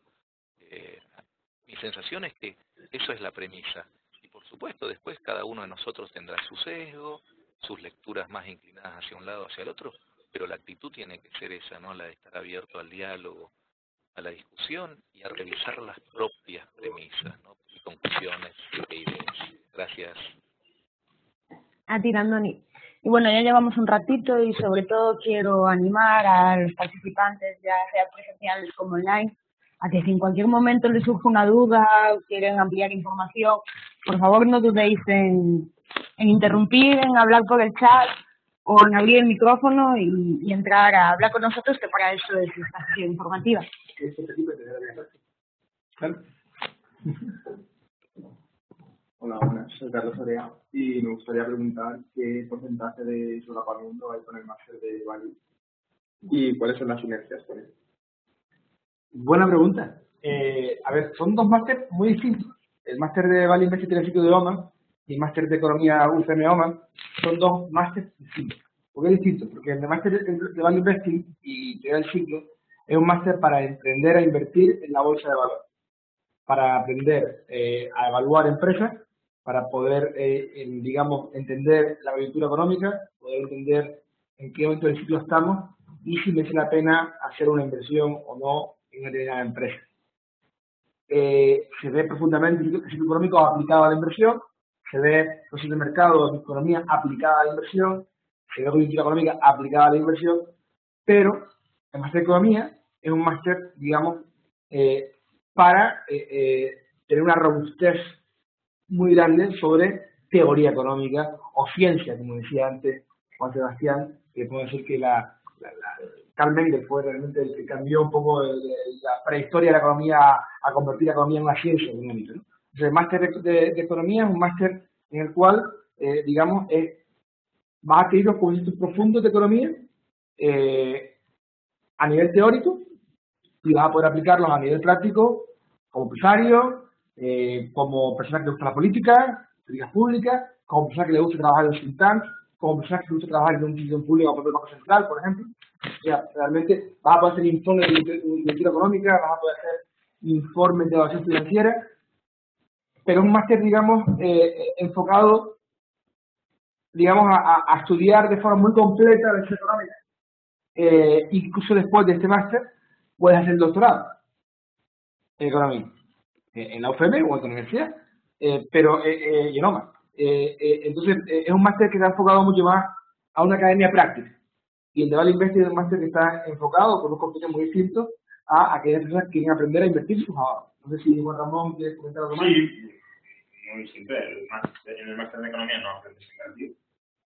Mi sensación es que eso es la premisa. Por supuesto, después cada uno de nosotros tendrá su sesgo, sus lecturas más inclinadas hacia un lado o hacia el otro, pero la actitud tiene que ser esa, ¿no? La de estar abierto al diálogo, a la discusión y a revisar las propias premisas, ¿no?, y conclusiones e ideas. Gracias. A ti, Andoni. Y bueno, ya llevamos un ratito y sobre todo quiero animar a los participantes, ya sea presenciales como online, a que si en cualquier momento les surge una duda, quieren ampliar información, por favor no dudéis en interrumpir, en hablar por el chat o en abrir el micrófono y entrar a hablar con nosotros, que para eso es la sesión informativa. Hola, buenas, soy Carlos Orea y me gustaría preguntar qué porcentaje de solapamiento hay con el máster de Bali y cuáles son las inercias con él. Buena pregunta. A ver, son dos másteres muy distintos. El máster de Bali Invest Telefítico de OMA y el máster de Economía UCM OMA son dos másteres distintos. ¿Por qué distintos? Porque el máster de Value Investing y Teoría del Ciclo es un máster para emprender a invertir en la bolsa de valor, para aprender a evaluar empresas, para poder, digamos, entender la coyuntura económica, poder entender en qué momento del ciclo estamos y si merece la pena hacer una inversión o no en una determinada empresa. se ve profundamente el ciclo económico aplicado a la inversión, se ve procesos de mercado, de economía aplicada a la inversión, se ve política económica aplicada a la inversión, pero el máster de economía es un máster, digamos, para tener una robustez muy grande sobre teoría económica o ciencia, como decía antes Juan Sebastián, que puedo decir que Karl Menger fue realmente el que cambió un poco la prehistoria de la economía a convertir la economía en una ciencia económica, ¿no? Entonces, el máster de economía es un máster en el cual, digamos, va a adquirir los conceptos profundos de economía a nivel teórico y vas a poder aplicarlos a nivel práctico como empresario, como persona que le gusta la política, políticas públicas, como persona que le gusta trabajar en los think tanks, como persona que le gusta trabajar en una institución pública o por el Banco Central, por ejemplo. O sea, realmente vas a poder hacer informes de política económica, vas a poder hacer informes de evaluación financiera, pero un máster, digamos, enfocado, digamos, a estudiar de forma muy completa la ciencia económica. Incluso después de este máster, puedes hacer doctorado en economía, en la UFM o en tu universidad, pero genoma. Entonces, es un máster que está enfocado mucho más a una academia práctica. Y el de Value Investing es un máster que está enfocado, con un contenido muy distinto, a aquellas personas que quieren aprender a invertir sus ahorros. No sé si Juan Ramón quiere comentar algo más. Sí, muy simple. En el máster de economía no aprendes a invertir.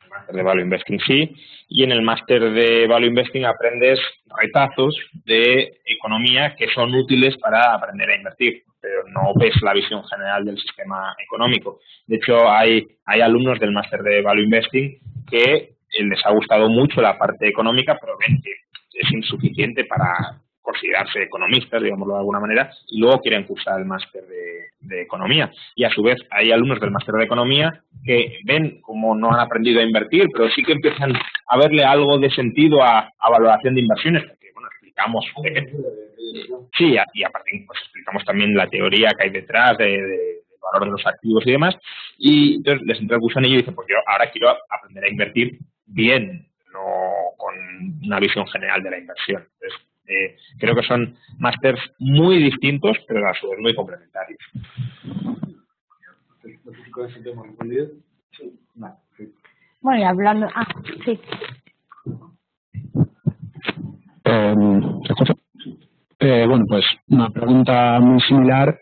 En el máster de Value Investing sí. Y en el máster de Value Investing aprendes retazos de economía que son útiles para aprender a invertir, pero no ves la visión general del sistema económico. De hecho, hay alumnos del máster de Value Investing que les ha gustado mucho la parte económica, pero ven que es insuficiente para considerarse economistas, digámoslo de alguna manera, y luego quieren cursar el máster de economía. Y a su vez hay alumnos del máster de economía que ven como no han aprendido a invertir, pero sí que empiezan a verle algo de sentido a valoración de inversiones, porque bueno, explicamos... Sí, y aparte pues explicamos también la teoría que hay detrás del valor de los activos y demás, y entonces les entra el gusanillo y dicen, pues yo ahora quiero aprender a invertir bien, no con una visión general de la inversión. Entonces, creo que son másters muy distintos, pero a su vez muy complementarios. Bueno, y hablando... Ah, sí. Bueno, pues una pregunta muy similar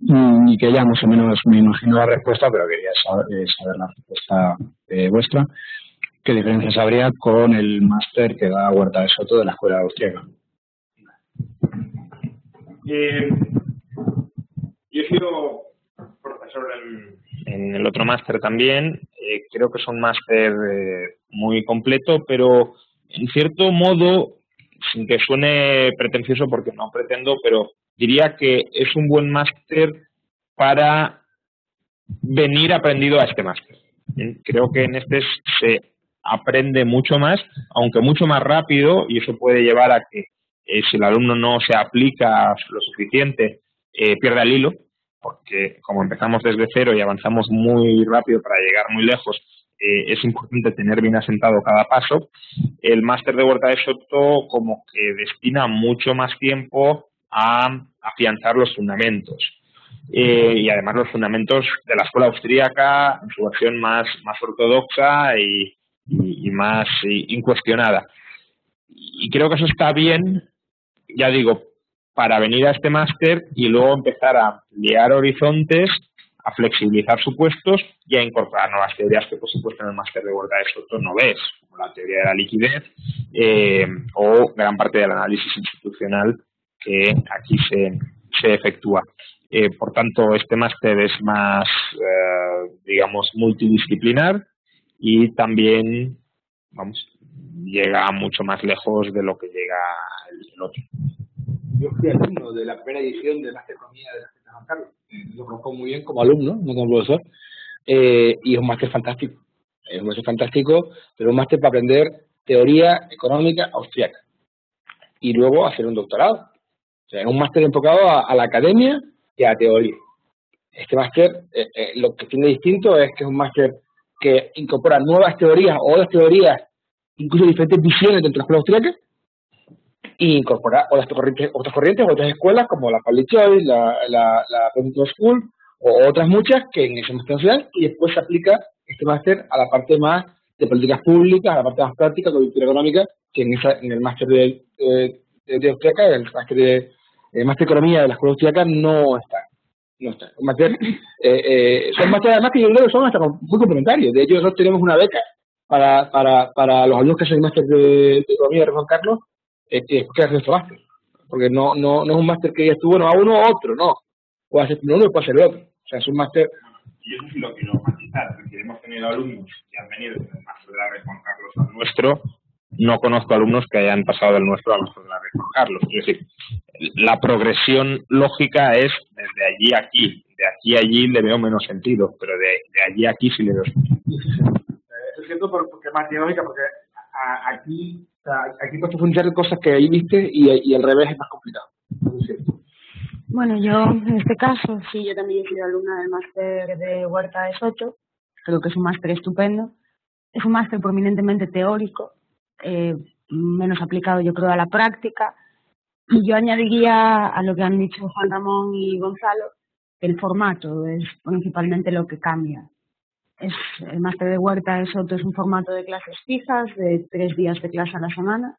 y que ya más o menos me imagino la respuesta, pero quería saber la respuesta vuestra. ¿Qué diferencias habría con el máster que da Huerta de Soto de la Escuela Austríaca? Yo he sido profesor en el otro máster también. Creo que es un máster muy completo, pero en cierto modo... sin que suene pretencioso porque no pretendo, pero diría que es un buen máster para venir aprendido a este máster. Creo que en este se aprende mucho más, aunque mucho más rápido, y eso puede llevar a que si el alumno no se aplica lo suficiente, pierda el hilo, porque como empezamos desde cero y avanzamos muy rápido para llegar muy lejos, es importante tener bien asentado cada paso. El máster de Huerta de Soto como que destina mucho más tiempo a afianzar los fundamentos. Y además los fundamentos de la Escuela Austríaca, en su versión más ortodoxa y más incuestionada. Y creo que eso está bien, ya digo, para venir a este máster y luego empezar a ampliar horizontes, a flexibilizar supuestos y a incorporar nuevas teorías que, por supuesto, en el máster de Huerta de Soto no ves, como la teoría de la liquidez o gran parte del análisis institucional que aquí se efectúa. Por tanto, este máster es más, digamos, multidisciplinar y también, vamos, llega mucho más lejos de lo que llega el otro. Yo fui alumno de la primera edición de Máster de Economía de la Universidad de San Carlos. Lo conozco muy bien como alumno, no como profesor. Y es un máster fantástico. Es un máster fantástico, pero un máster para aprender teoría económica austríaca. Y luego hacer un doctorado. O sea, es un máster enfocado a la academia y a la teoría. Este máster, lo que tiene distinto es que es un máster que incorpora nuevas teorías o otras teorías, incluso diferentes visiones dentro de la escuela austríaca, e incorporar otras corrientes, otras escuelas como la Public Choice, la Penguin School o otras muchas que en ese máster nacional, y después se aplica este máster a la parte más de políticas públicas, a la parte más práctica, coyuntura económica, que en el máster de austriaca, el máster de economía de la escuela austriaca no está. Son másteres además que yo creo que son hasta muy complementarios. De hecho, nosotros tenemos una beca para los alumnos que hacen máster de economía de Juan Carlos, que hacen nuestro máster. Porque no es un máster que ya estuvo, no, a uno u otro, no. Puede hacer uno y puede hacer el otro. O sea, es un máster. Y eso es lo que nos matiza, porque hemos tenido alumnos que han venido del máster de la Red Juan Carlos al nuestro. No conozco alumnos que hayan pasado del nuestro al nuestro de la Red Juan Carlos. Es decir, la progresión lógica es desde allí a aquí. De aquí a allí le veo menos sentido, pero de allí a aquí sí le veo sentido. Eso es cierto porque es más teórica, porque aquí puedes funcionar cosas que ahí viste y al revés es más complicado. Es cierto. Bueno, yo en este caso, sí, yo también he sido alumna del máster de Huerta de Soto. Creo que es un máster estupendo. Es un máster prominentemente teórico, menos aplicado yo creo a la práctica. Y yo añadiría a lo que han dicho Juan Ramón y Gonzalo, el formato es principalmente lo que cambia. El máster de Huerta de Soto es un formato de clases fijas, de 3 días de clase a la semana.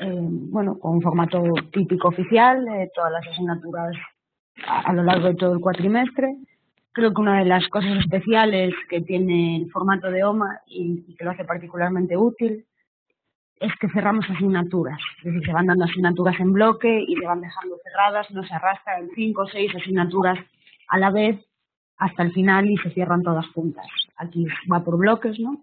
Bueno, con un formato típico oficial, todas las asignaturas a lo largo de todo el cuatrimestre. Creo que una de las cosas especiales que tiene el formato de OMA y que lo hace particularmente útil es que cerramos asignaturas. Es decir, se van dando asignaturas en bloque y se van dejando cerradas, no se arrastran 5 o 6 asignaturas a la vez hasta el final y se cierran todas juntas. Aquí va por bloques, ¿no?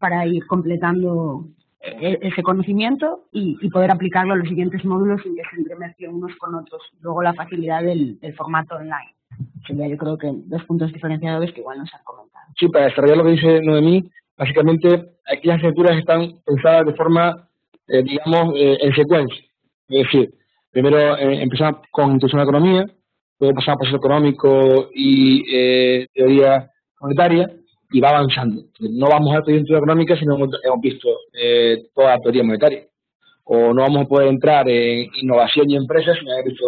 Para ir completando ese conocimiento y poder aplicarlo a los siguientes módulos sin que se entremezclen unos con otros. Luego la facilidad del formato online. Sería yo creo que 2 puntos diferenciadores que igual nos han comentado. Sí, para desarrollar lo que dice Noemí, básicamente aquí las asignaturas están pensadas de forma, digamos, en secuencia. Es decir, primero empezamos con introducción a la economía, luego pasamos a proceso económico y teoría monetaria, y va avanzando. No vamos a poder entrar en económica si no hemos visto toda la teoría monetaria. O no vamos a poder entrar en innovación y empresas si no hemos visto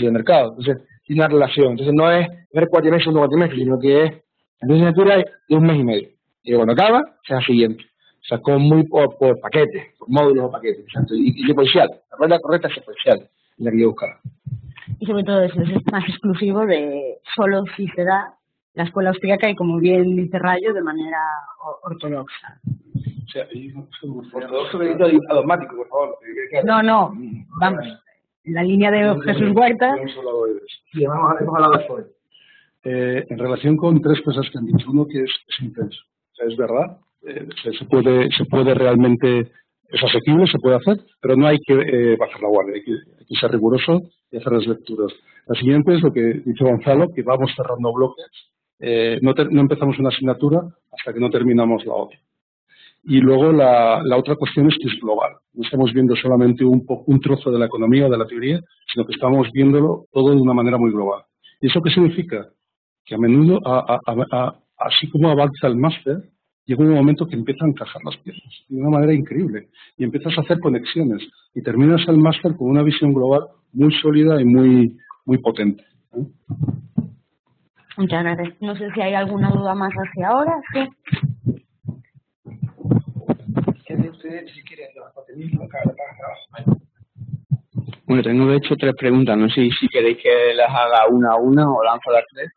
el mercado. Entonces, tiene una relación. Entonces, no es ver 4 meses o 2 meses, sino que es la asignatura de 1 mes y medio. Y cuando acaba, sea la siguiente. O sea, como muy por paquetes, por módulos o paquetes. Exacto. Y secuencial. La verdad correcta es secuencial, la que yo buscaba. Y sobre todo eso, es más exclusivo de solo si se da la escuela austríaca y, como bien dice Rayo, de manera ortodoxa. O sea, ortodoxo y dogmático, por favor. No, vamos. La línea de Jesús Huerta. Sí, hemos hablado hoy. En relación con 3 cosas que han dicho. Uno, que es intenso. O sea, es verdad, se puede realmente, es asequible, se puede hacer, pero no hay que bajar la guardia, hay que ser riguroso y hacer las lecturas. La siguiente es lo que dice Gonzalo, que vamos cerrando bloques. No empezamos una asignatura hasta que no terminamos la otra. Y luego la otra cuestión es que es global. No estamos viendo solamente un trozo de la economía o de la teoría, sino que estamos viéndolo todo de una manera muy global. ¿Y eso qué significa? Que a menudo, así como avanza el máster, llega un momento que empiezan a encajar las piezas de una manera increíble y empiezas a hacer conexiones y terminas el máster con una visión global muy sólida y muy potente. Muchas gracias. No sé si hay alguna duda más hacia ahora. ¿Sí? Bueno, tengo de hecho 3 preguntas. No sé si queréis que las haga una a una o lanzo las 3.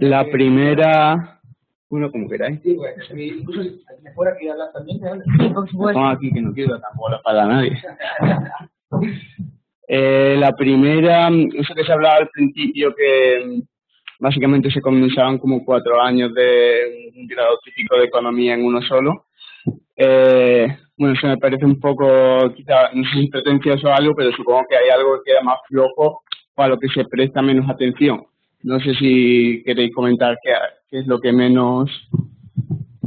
La primera, bueno, como queráis. Sí, bueno, incluso si fuera que hablas también, no, aquí que no quiero tampoco la para nadie. La primera, eso que se hablaba al principio, que básicamente se comenzaban como 4 años de un grado típico de economía en uno solo. Bueno, eso me parece un poco, quizá, no sé si pretencioso o algo, pero supongo que hay algo que queda más flojo o a lo que se presta menos atención. No sé si queréis comentar qué es lo que menos...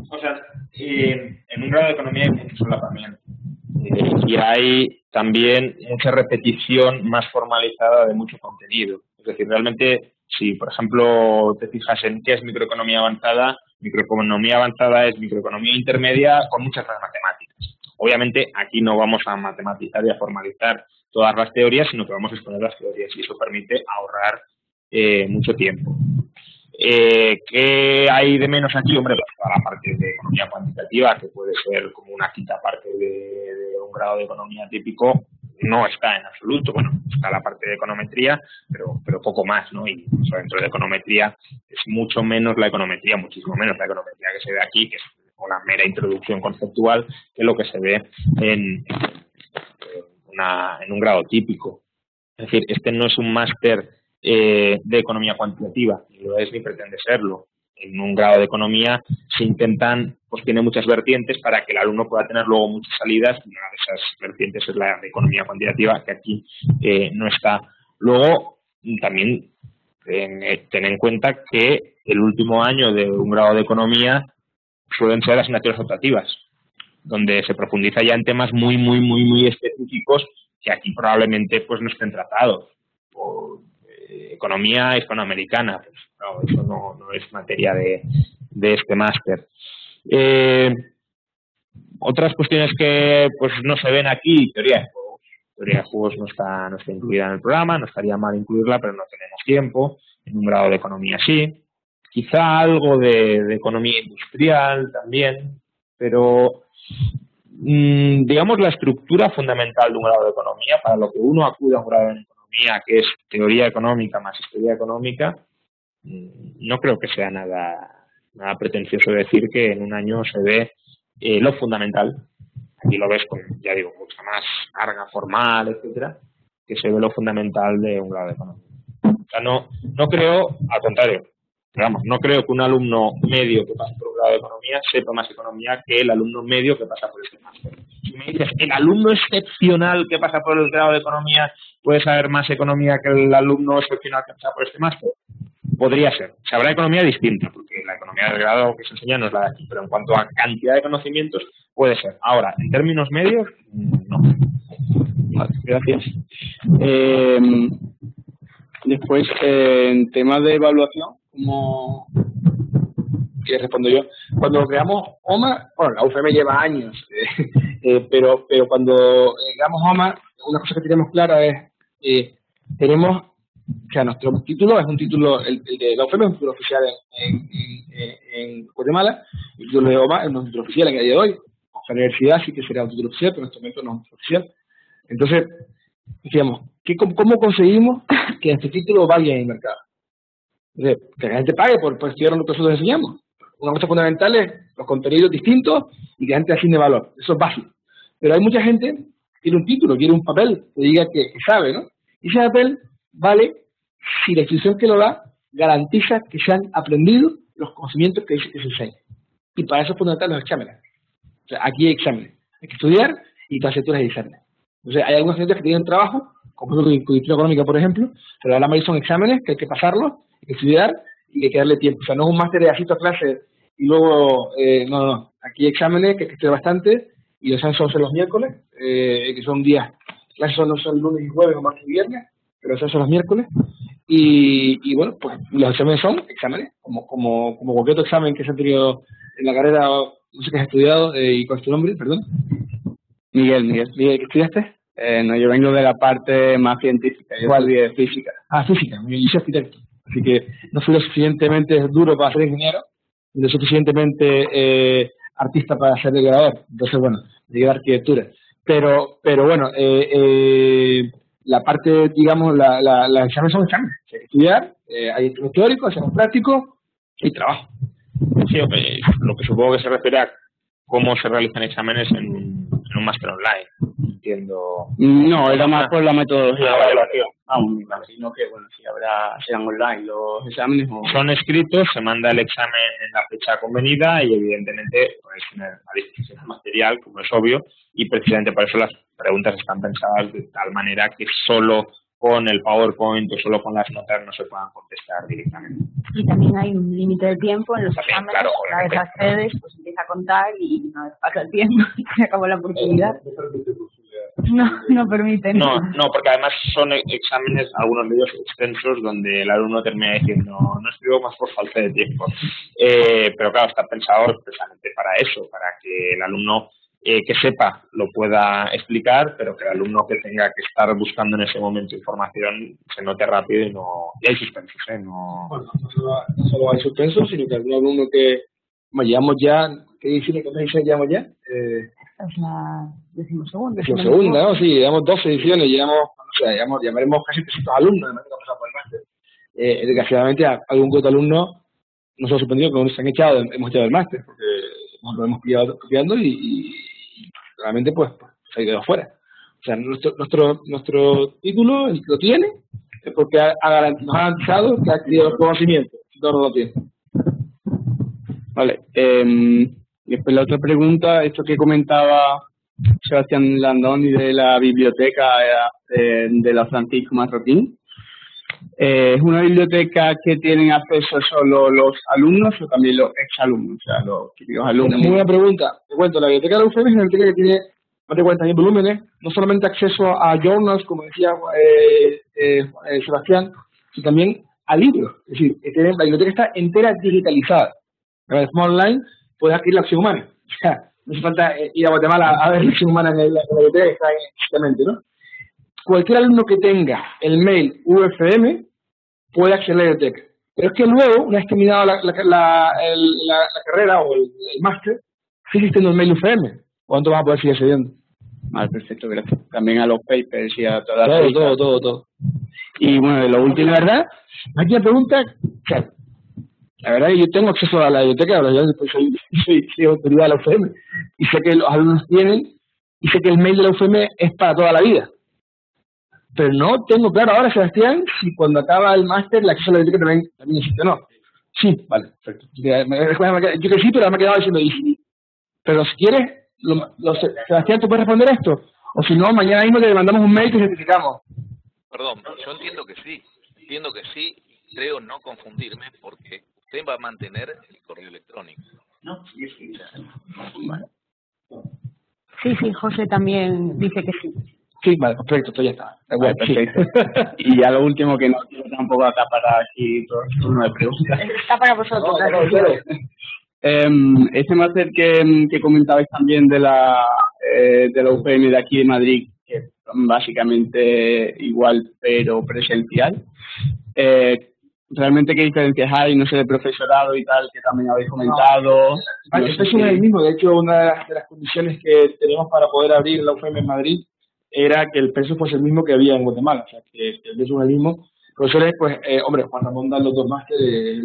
O sea, en un grado de economía hay mucho solapamiento. Y hay también mucha repetición más formalizada de mucho contenido. Es decir, realmente, si por ejemplo te fijas en qué es microeconomía avanzada es microeconomía intermedia con muchas más matemáticas. Obviamente aquí no vamos a matematizar y a formalizar todas las teorías, sino que vamos a exponer las teorías y eso permite ahorrar mucho tiempo. ¿Qué hay de menos aquí? Hombre, pues toda la parte de economía cuantitativa, que puede ser como una quinta parte de un grado de economía típico, no está en absoluto. Bueno, está la parte de econometría, pero poco más, ¿no? Y incluso dentro de econometría es mucho menos la econometría, muchísimo menos la econometría que se ve aquí, que es una mera introducción conceptual, que es lo que se ve en un grado típico. Es decir, este no es un máster de economía cuantitativa, ni lo es ni pretende serlo. En un grado de economía se intentan, pues tiene muchas vertientes para que el alumno pueda tener luego muchas salidas. Una de esas vertientes es la de economía cuantitativa, que aquí no está. Luego, también ten en cuenta que el último año de un grado de economía suelen ser asignaturas optativas, donde se profundiza ya en temas muy, muy, muy, muy específicos que aquí probablemente pues no estén tratados. O, economía hispanoamericana, pues no, eso no es materia de este máster. Otras cuestiones que pues no se ven aquí, teoría de juegos. Teoría de juegos no está incluida en el programa, no estaría mal incluirla, pero no tenemos tiempo. En un grado de economía sí. Quizá algo de economía industrial también, pero digamos la estructura fundamental de un grado de economía, para lo que uno acude a un grado de economía, que es teoría económica más historia económica, no creo que sea nada pretencioso decir que en un año se ve lo fundamental. Aquí lo ves con, ya digo, mucha más carga formal, etcétera, que se ve lo fundamental de un grado de economía. O sea, no creo, al contrario. Pero vamos, no creo que un alumno medio que pasa por un grado de economía sepa más economía que el alumno medio que pasa por este máster. Si me dices, el alumno excepcional que pasa por el grado de economía puede saber más economía que el alumno excepcional que pasa por este máster, podría ser. O sea, habrá economía distinta, porque la economía del grado que se enseña no es la de aquí, pero en cuanto a cantidad de conocimientos, puede ser. Ahora, en términos medios, no. Vale, gracias. Después, en temas de evaluación, como que respondo yo, cuando creamos OMA, bueno, la UFM lleva años, pero cuando creamos OMA, una cosa que tenemos clara es tenemos, o sea, nuestro título es un título, el de la UFM es un título oficial en Guatemala, el título de OMA es un título oficial en el día de hoy. La universidad sí que será un título oficial, pero en este momento no es un título oficial. Entonces, digamos, ¿cómo conseguimos que este título valga en el mercado? Que la gente pague por estudiar lo que nosotros enseñamos. Una cosa fundamental es los contenidos distintos y que la gente asigne valor. Eso es básico. Pero hay mucha gente que quiere un título, quiere un papel que diga que sabe, ¿no? Y ese papel vale si la institución que lo da garantiza que se han aprendido los conocimientos que se enseñan. Y para eso es fundamental los exámenes. O sea, aquí hay exámenes. Hay que estudiar y asignaturas y exámenes. Entonces, hay algunas asignaturas que tienen trabajo, como en cultura económica, por ejemplo, pero la mayoría son exámenes que hay que pasarlos, hay que estudiar y hay que darle tiempo. O sea, no es un máster de asisto a clase y luego, no. Aquí hay exámenes que hay que estudiar bastante y los exámenes son los miércoles, que son días. Clases no son lunes y jueves o martes y viernes, pero esos son los miércoles. Y bueno, pues los exámenes son exámenes, como cualquier otro examen que se ha tenido en la carrera, no sé qué has estudiado, y cuál es tu nombre, perdón. Miguel, ¿qué estudiaste? No, yo vengo de la parte más científica, yo estudié física. Ah, física, yo soy arquitecto, así que no fui lo suficientemente duro para ser ingeniero, ni lo suficientemente artista para ser decorador, entonces bueno, llegué a arquitectura. Pero bueno, la parte, digamos, los exámenes son exámenes, hay que estudiar, hay teórico, hay prácticos y trabajo. Sí, okay. Lo que supongo que se refiere a cómo se realizan exámenes en un máster online. Entiendo. No, era más por la metodología de evaluación. Aún me imagino que, bueno, si serán online los exámenes. O... Son escritos, se manda el examen en la fecha convenida y, evidentemente, pues, a disposición del material, como es obvio, y precisamente por eso las preguntas están pensadas de tal manera que solo con el PowerPoint o solo con las notas no se puedan contestar directamente. Y también hay un límite de tiempo en los exámenes. Claro, una vez accedes, pues empieza a contar y una vez pasa el tiempo y se acabó la oportunidad. No permiten. No, porque además son exámenes, algunos de ellos extensos, donde el alumno termina diciendo, no escribo más por falta de tiempo. Pero claro, está pensado precisamente para eso, para que el alumno que sepa lo pueda explicar, pero que el alumno que tenga que estar buscando en ese momento información se note rápido y no... Y hay suspensos, ¿eh? No... Bueno, no solo hay suspensos, sino que algún alumno que... Bueno, llevamos ya... ¿Qué ediciones llevamos ya? Es la decimosegunda. Decimosegunda, ¿no? Sí, llevamos 12 ediciones, llevamos... O sea, llamaremos casi 300 alumnos, ¿no? Que pasado por el máster. Desgraciadamente, algún otro alumno nos ha sorprendido que nos han echado, hemos echado el máster, porque lo hemos pillado copiando y realmente pues se ha quedado fuera. O sea, nuestro título lo tiene porque nos ha garantizado que ha adquirido los conocimientos, no lo tiene. Vale. Después la otra pregunta, esto que comentaba Sebastián Landoni de la biblioteca de la Francisco Marroquín, ¿es una biblioteca que tienen acceso solo los alumnos o también los exalumnos? O sea, los típicos alumnos. Muy buena pregunta. Te cuento, la biblioteca de la UFM es una biblioteca que tiene más de 40.000 volúmenes, no solamente acceso a journals, como decía Sebastián, sino también a libros. Es decir, la biblioteca está entera digitalizada. De forma online puedes adquirir la acción humana. O sea, no hace falta ir a Guatemala a ver la acción humana en la biblioteca que está exactamente, ¿no? Cualquier alumno que tenga el mail UFM puede acceder a la biblioteca. Pero es que luego, una vez terminada la carrera o el máster, sigue existiendo el mail UFM. ¿Cuánto vas a poder seguir accediendo? Vale, perfecto, gracias. También a los papers y a toda la... Todo. Y bueno, lo último, la verdad, aquí la pregunta... La verdad es que yo tengo acceso a la biblioteca, yo soy autoridad de la UFM, y sé que los alumnos tienen, y sé que el mail de la UFM es para toda la vida. Pero no tengo claro ahora, Sebastián, si cuando acaba el máster la acceso a la biblioteca también existe o no. Sí, vale, perfecto. Yo que sí, pero me he quedado diciendo, pero si quieres, Sebastián, ¿tú puedes responder esto? O si no, mañana mismo te mandamos un mail que certificamos. Perdón, yo entiendo que sí, creo no confundirme, porque usted va a mantener el correo electrónico. No, sí. Vale. Sí, José también dice que sí. Sí, vale, perfecto, ya está. Vale, perfecto. Sí. Y ya lo último, que no quiero tampoco acá para aquí turno de preguntas. Está para vosotros. Este máster que comentabais también de la UFM de aquí de Madrid, que es básicamente igual pero presencial, ¿realmente qué diferencias hay? No sé, de profesorado y tal, que también habéis comentado. Este es el mismo. De hecho, una de las condiciones que tenemos para poder abrir la UFM en Madrid era que el peso fuese el mismo que había en Guatemala, o sea, que el peso es el mismo. Profesores, pues, hombre, Juan Ramón da los dos másteres,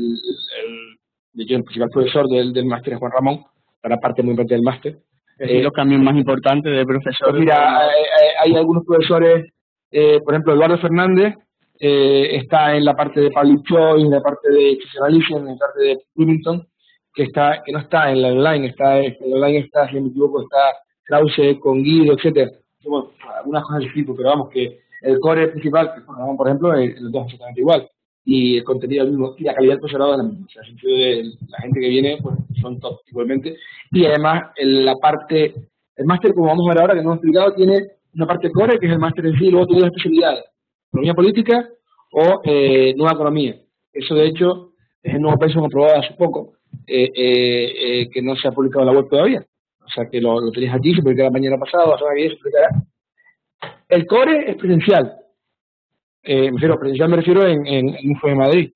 de hecho, el principal profesor del máster es Juan Ramón, para parte muy importante del máster. Los cambios más importantes de profesores. Pues mira, hay algunos profesores, por ejemplo, Eduardo Fernández, está en la parte de Public Choice, en la parte de Institutionalism, en la parte de Bloomington, que no está en la online, está, si no me equivoco, está Krause con Guido, etcétera. Bueno, algunas cosas del tipo, pero vamos, que el core principal, que por ejemplo, los dos es exactamente igual, y el contenido es el mismo, y la calidad del profesorado es la misma. O sea, la gente que viene, pues son todos igualmente. Y además, la parte, el máster, como vamos a ver ahora, que no hemos explicado, tiene una parte core, que es el máster en sí, y luego tiene las especialidades: economía política o nueva economía. Eso, de hecho, es el nuevo pensum aprobado hace poco, que no se ha publicado en la web todavía. O sea, que lo tenéis aquí, se publicará mañana pasado, la semana que viene se publicará. El core es presencial. Me refiero en UFM de Madrid.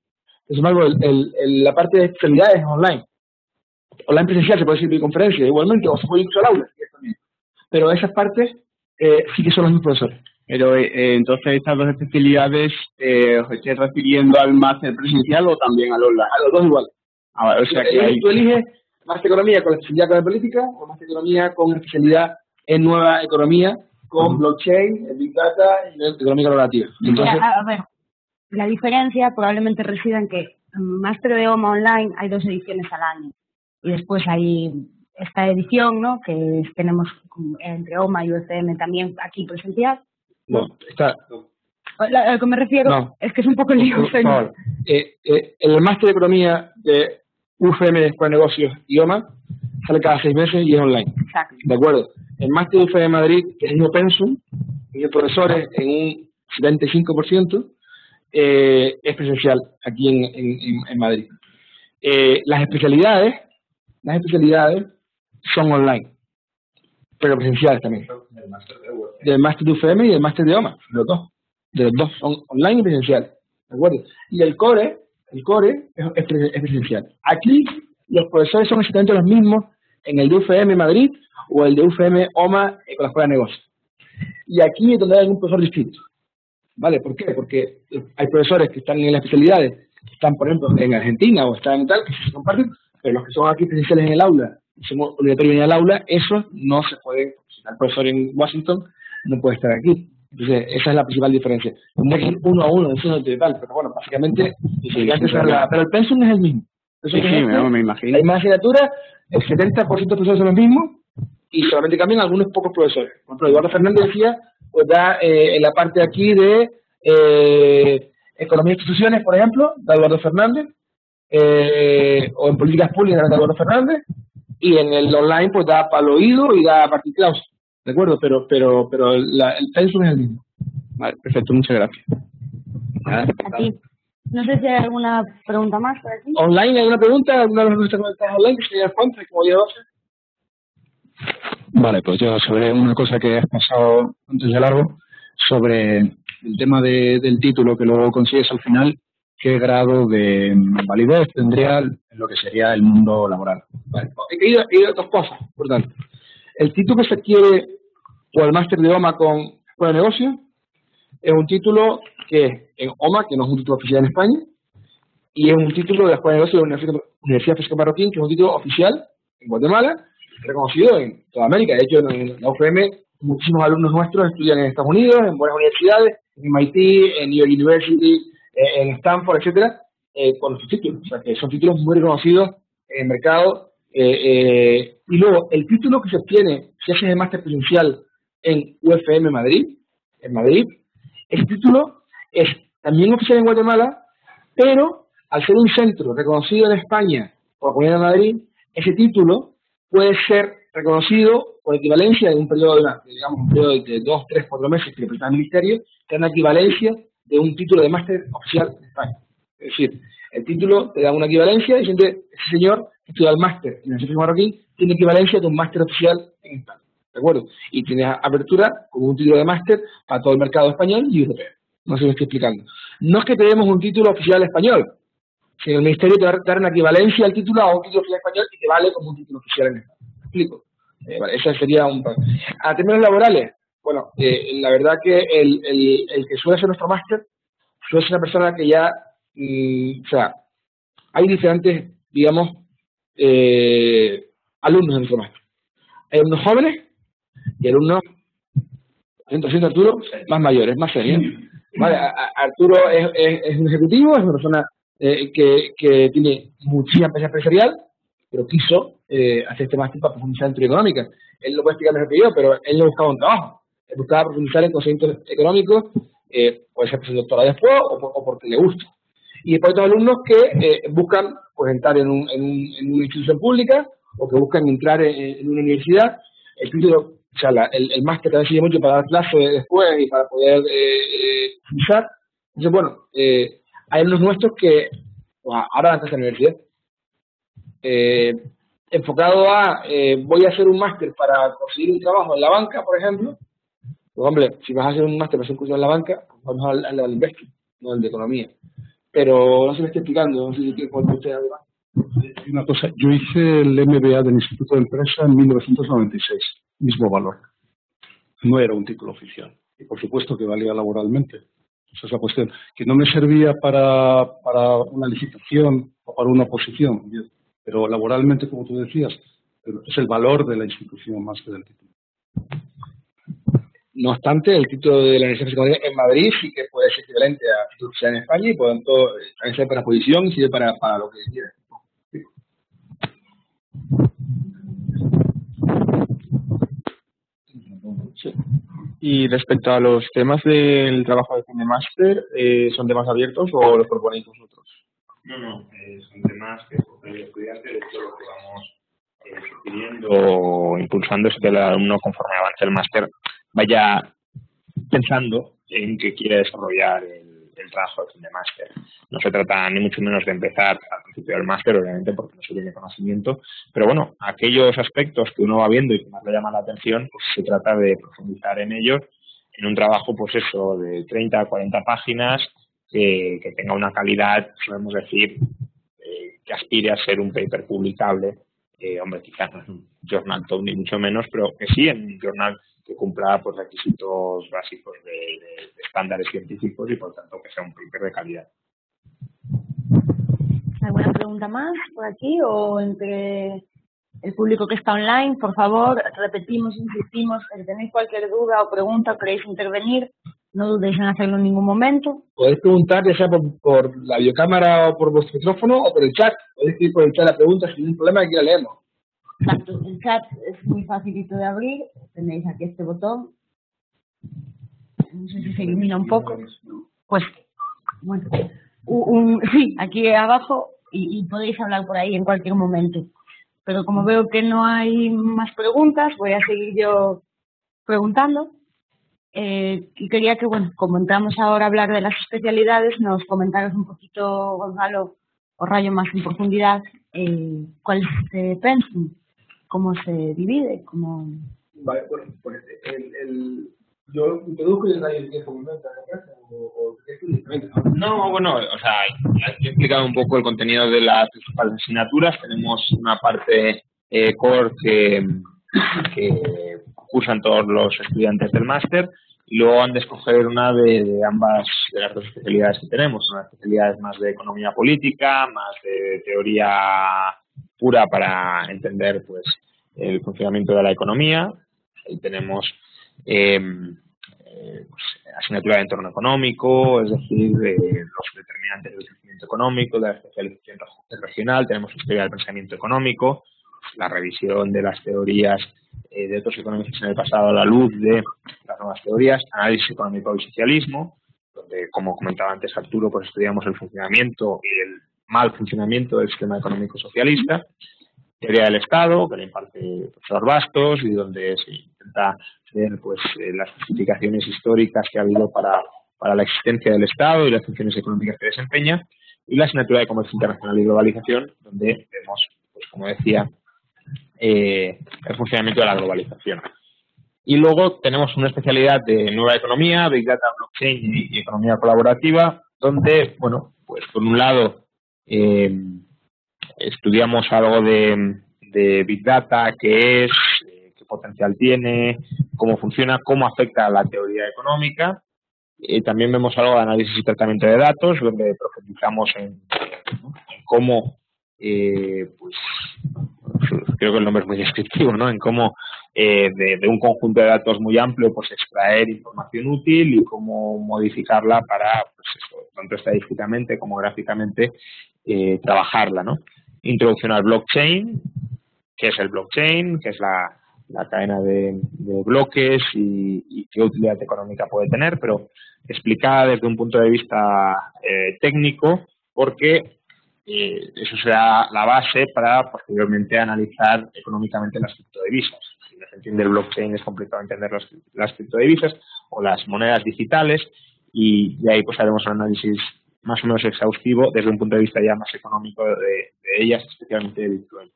Sin embargo, la parte de especialidades es online. Online presencial, se puede decir videoconferencia, igualmente, o se puede ir al aula. Pero esas partes sí que son los mismos profesores. Pero entonces estas dos especialidades, ¿os estáis refiriendo al máster presencial o también al online? A los dos igual. Ah, o sea, que tú eliges máster economía con la especialidad de política o máster economía con especialidad en nueva economía, con blockchain, big data y economía colaborativa. Entonces, a ver, la diferencia probablemente resida en que máster de OMA online hay dos ediciones al año y después hay esta edición, ¿no? Que tenemos entre OMA y UFM también aquí presencial. No, está... A lo que me refiero es que es un poco lío. No. El máster de economía de UFM de Escuela de Negocios y OMA sale cada 6 meses y es online. Exacto. ¿De acuerdo? El máster de UFM de Madrid, que es el mismo pensum, y el profesor es en un 75%, es presencial aquí en Madrid. Las especialidades son online. pero presenciales también. Del máster de UFM y del máster de OMA, los dos. De los dos, online y presencial. ¿De acuerdo? Y el core es presencial. Aquí los profesores son exactamente los mismos en el de UFM Madrid o el de UFM OMA con la Escuela de Negocios. Y aquí es donde hay algún profesor distinto. ¿Vale? ¿Por qué? Porque hay profesores que están en las especialidades, que están, por ejemplo, en Argentina o están en tal, que se comparten, pero los que son aquí presenciales en el aula, somos obligatorios en el aula, eso no se puede. Si está el profesor en Washington, no puede estar aquí. Entonces, esa es la principal diferencia. Tendría que ir uno a uno, eso es total, pero bueno, básicamente, pero el pensum es el mismo. Sí, me imagino. La misma asignatura, el 70% de profesores son los mismos y solamente cambian algunos pocos profesores. Por ejemplo, Eduardo Fernández decía, pues da en la parte aquí de Economía e Instituciones, por ejemplo, da Eduardo Fernández, o en Políticas Públicas da Eduardo Fernández, y en el online pues da Pablo Oído y da Martín Claus. ¿De acuerdo? Pero el pensum es el mismo. Vale, perfecto, muchas gracias. No sé si hay alguna pregunta más por aquí. ¿Online hay alguna pregunta? ¿Alguna de nuestras preguntas online? ¿Señor Juan, como ya 12? Vale, pues yo sobre una cosa que has pasado antes de largo, sobre el tema del título que luego consigues al final, ¿qué grado de validez tendría en lo que sería el mundo laboral? Vale, he ido a dos cosas, por tanto. El título que se adquiere por el máster de OMA con Escuela de Negocios es un título que es en OMA, que no es un título oficial en España, y es un título de la Escuela de Negocios de la Universidad Francisco Marroquín, que es un título oficial en Guatemala, reconocido en toda América. De hecho, en la UFM muchísimos alumnos nuestros estudian en Estados Unidos, en buenas universidades, en MIT, en New York University, en Stanford, etcétera, con sus títulos. O sea, que son títulos muy reconocidos en el mercado. Y luego, el título que se obtiene si haces el máster presencial en UFM Madrid, ese título es también oficial en Guatemala, pero al ser un centro reconocido en España por la Comunidad de Madrid, ese título puede ser reconocido por equivalencia de un periodo de, digamos, un periodo de 2, 3, 4 meses que le presenta el ministerio, que es una equivalencia de un título de máster oficial en España. Es decir, el título te da una equivalencia y siempre ese señor que estudia el máster en el Centro Marroquín tiene equivalencia de un máster oficial en España, ¿de acuerdo? Y tiene apertura como un título de máster para todo el mercado español y europeo. No sé si lo estoy explicando. No es que te demos un título oficial español, sino el ministerio te va a dar una equivalencia al título a un título oficial español y te vale como un título oficial en España. ¿Me explico? Vale, esa sería un... A términos laborales, bueno, la verdad que el que suele ser nuestro máster suele ser una persona que ya... o sea, hay diferentes, digamos, alumnos en nuestro máster. Hay alumnos jóvenes y alumnos, siento Arturo, más mayores, más serios. Vale, Arturo es un ejecutivo, es una persona que tiene muchísima experiencia empresarial, pero quiso hacer este máster para profundizar en teoría económica. Él no puede explicar mejor que yo, pero él no buscaba un trabajo, él buscaba profundizar en conceptos económicos, puede ser doctorado después o porque le gusta. Y después hay otros alumnos que buscan pues, entrar en una institución pública o que buscan entrar en una universidad. El título, o sea, el máster también sirve mucho para dar clases después y para poder usar. Entonces, bueno, hay alumnos nuestros que pues, ahora van a la universidad. Enfocado a, voy a hacer un máster para conseguir un trabajo en la banca, por ejemplo. Pues hombre, si vas a hacer un máster para hacer un curso en la banca, pues vamos al de investing, no al de economía. Pero no se me está explicando, no sé si quiere contar usted algo más. Una cosa, yo hice el MBA del Instituto de Empresa en 1996, mismo valor. No era un título oficial, y por supuesto que valía laboralmente. Esa es la cuestión. Que no me servía para una licitación o para una oposición, pero laboralmente, como tú decías, es el valor de la institución más que del título. No obstante, el título de la Universidad en Madrid sí que puede ser equivalente a título oficial en España y por lo tanto también sirve para exposición y sirve para lo que quieran. Sí. Sí. Y respecto a los temas del trabajo de fin de máster, ¿son temas abiertos o los proponéis vosotros? No, son temas que proponen los estudiantes, de hecho los que vamos pidiendo o impulsándose del alumno conforme avance el máster. Vaya pensando en qué quiere desarrollar el trabajos de máster. No se trata ni mucho menos de empezar al principio del máster, obviamente, porque no se tiene conocimiento, pero bueno, aquellos aspectos que uno va viendo y que más le llama la atención, pues se trata de profundizar en ellos en un trabajo, pues eso, de 30 a 40 páginas, que tenga una calidad, podemos decir, que aspire a ser un paper publicable. Hombre, quizás no es un journal top ni mucho menos, pero que sí en un journal que cumpla, pues, requisitos básicos de estándares científicos y, por tanto, que sea un paper de calidad. ¿Alguna pregunta más por aquí? O entre el público que está online, por favor, repetimos, insistimos, si tenéis cualquier duda o pregunta o queréis intervenir, no dudéis en hacerlo en ningún momento. Podéis preguntar ya sea por la videocámara o por vuestro micrófono o por el chat. Podéis ir por el chat la pregunta sin ningún problema, aquí la leemos. Exacto, el chat es muy facilito de abrir. Tenéis aquí este botón. No sé si se ilumina un poco. Pues, bueno, sí, aquí abajo y podéis hablar por ahí en cualquier momento. Pero como veo que no hay más preguntas, voy a seguir yo preguntando. Y quería que, bueno, como entramos ahora a hablar de las especialidades, nos comentaras un poquito, Gonzalo, o Rayo, más en profundidad, cuál es este pensum, cómo se divide, cómo... Vale, bueno, pues yo introduzco y el Rayo que comenta la casa, o no, bueno, o sea, he explicado un poco el contenido de las principales asignaturas. Tenemos una parte core que cursan todos los estudiantes del máster y luego han de escoger una de ambas, de las dos especialidades que tenemos. Una especialidad más de economía política, más de teoría pura para entender, pues, el funcionamiento de la economía. Ahí tenemos pues, asignatura de entorno económico, es decir, los determinantes del crecimiento económico, de la especialización regional. Tenemos historia del pensamiento económico, la revisión de las teorías de otros economistas en el pasado a la luz de las nuevas teorías, análisis económico del socialismo, donde, como comentaba antes Arturo, pues estudiamos el funcionamiento y el mal funcionamiento del sistema económico socialista, teoría del Estado, que le imparte el profesor Bastos y donde se intenta ver, pues, las justificaciones históricas que ha habido para la existencia del Estado y las funciones económicas que desempeña, y la asignatura de comercio internacional y globalización, donde vemos, pues, como decía, el funcionamiento de la globalización. Y luego tenemos una especialidad de nueva economía, Big Data, Blockchain y economía colaborativa, donde, bueno, pues por un lado estudiamos algo de Big Data, qué es, qué potencial tiene, cómo funciona, cómo afecta a la teoría económica. También vemos algo de análisis y tratamiento de datos, donde profundizamos en cómo, pues, creo que el nombre es muy descriptivo, ¿no? En cómo de un conjunto de datos muy amplio, pues, extraer información útil y cómo modificarla para, pues eso, tanto estadísticamente como gráficamente, trabajarla, ¿no? Introducción al blockchain, qué es el blockchain, qué es la cadena de bloques y qué utilidad económica puede tener, pero explicada desde un punto de vista técnico, porque eso será la base para posteriormente analizar económicamente las criptodivisas. Si no se entiende el blockchain, es complicado entender las criptodivisas o las monedas digitales, y de ahí, pues, haremos un análisis más o menos exhaustivo desde un punto de vista ya más económico de ellas, especialmente de Bitcoin.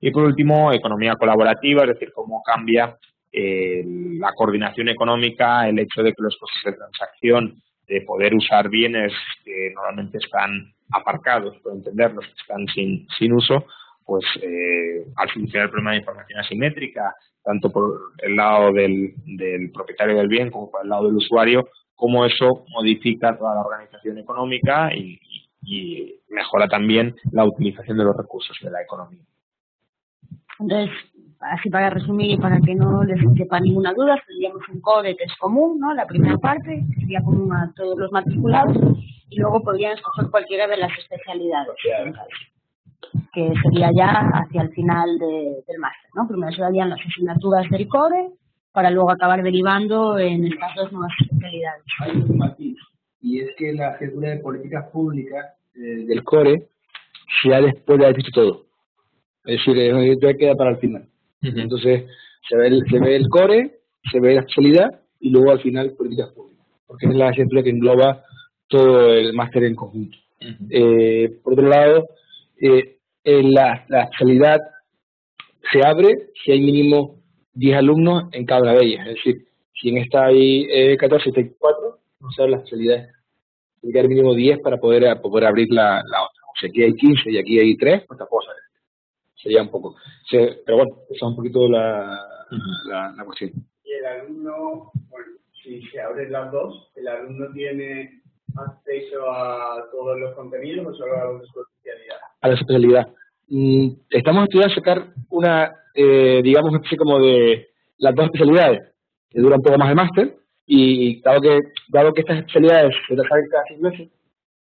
Y por último, economía colaborativa, es decir, cómo cambia la coordinación económica, el hecho de que los costes de transacción, de poder usar bienes que normalmente están aparcados, por entenderlos, que están sin uso, pues al solucionar el problema de información asimétrica, tanto por el lado del propietario del bien como por el lado del usuario, cómo eso modifica toda la organización económica y mejora también la utilización de los recursos de la economía. Entonces, así para resumir y para que no les quepa ninguna duda, tendríamos un core que es común, ¿no? La primera parte sería común a todos los matriculados y luego podrían escoger cualquiera de las especialidades, que sería ya hacia el final del máster, ¿no? Primero serían las asignaturas del core para luego acabar derivando en estas dos nuevas especialidades. Hay un matiz, y es que la figura de políticas públicas del core ya después de haber dicho todo. Es decir, ya queda para el final. Entonces, se ve el core, se ve la especialidad y luego al final políticas públicas, porque es la ejemplo que engloba todo el máster en conjunto. Uh-huh. Por otro lado, la especialidad se abre si hay mínimo 10 alumnos en cada una de ellas. Es decir, si en esta hay 14 y 4, no se abre la especialidad. Tiene que haber mínimo 10 para poder abrir la otra. O sea, aquí hay 15 y aquí hay 3, pues tampoco sería un poco. O sea, pero bueno, esa es un poquito la cuestión. Y el alumno, bueno, si se abren las dos, ¿el alumno tiene acceso a todos los contenidos o solo a su especialidad? A la especialidad. Estamos estudiando sacar una, digamos, especie como de las dos especialidades, que dura un poco más de máster, y dado que estas especialidades se trabajan cada 6 meses,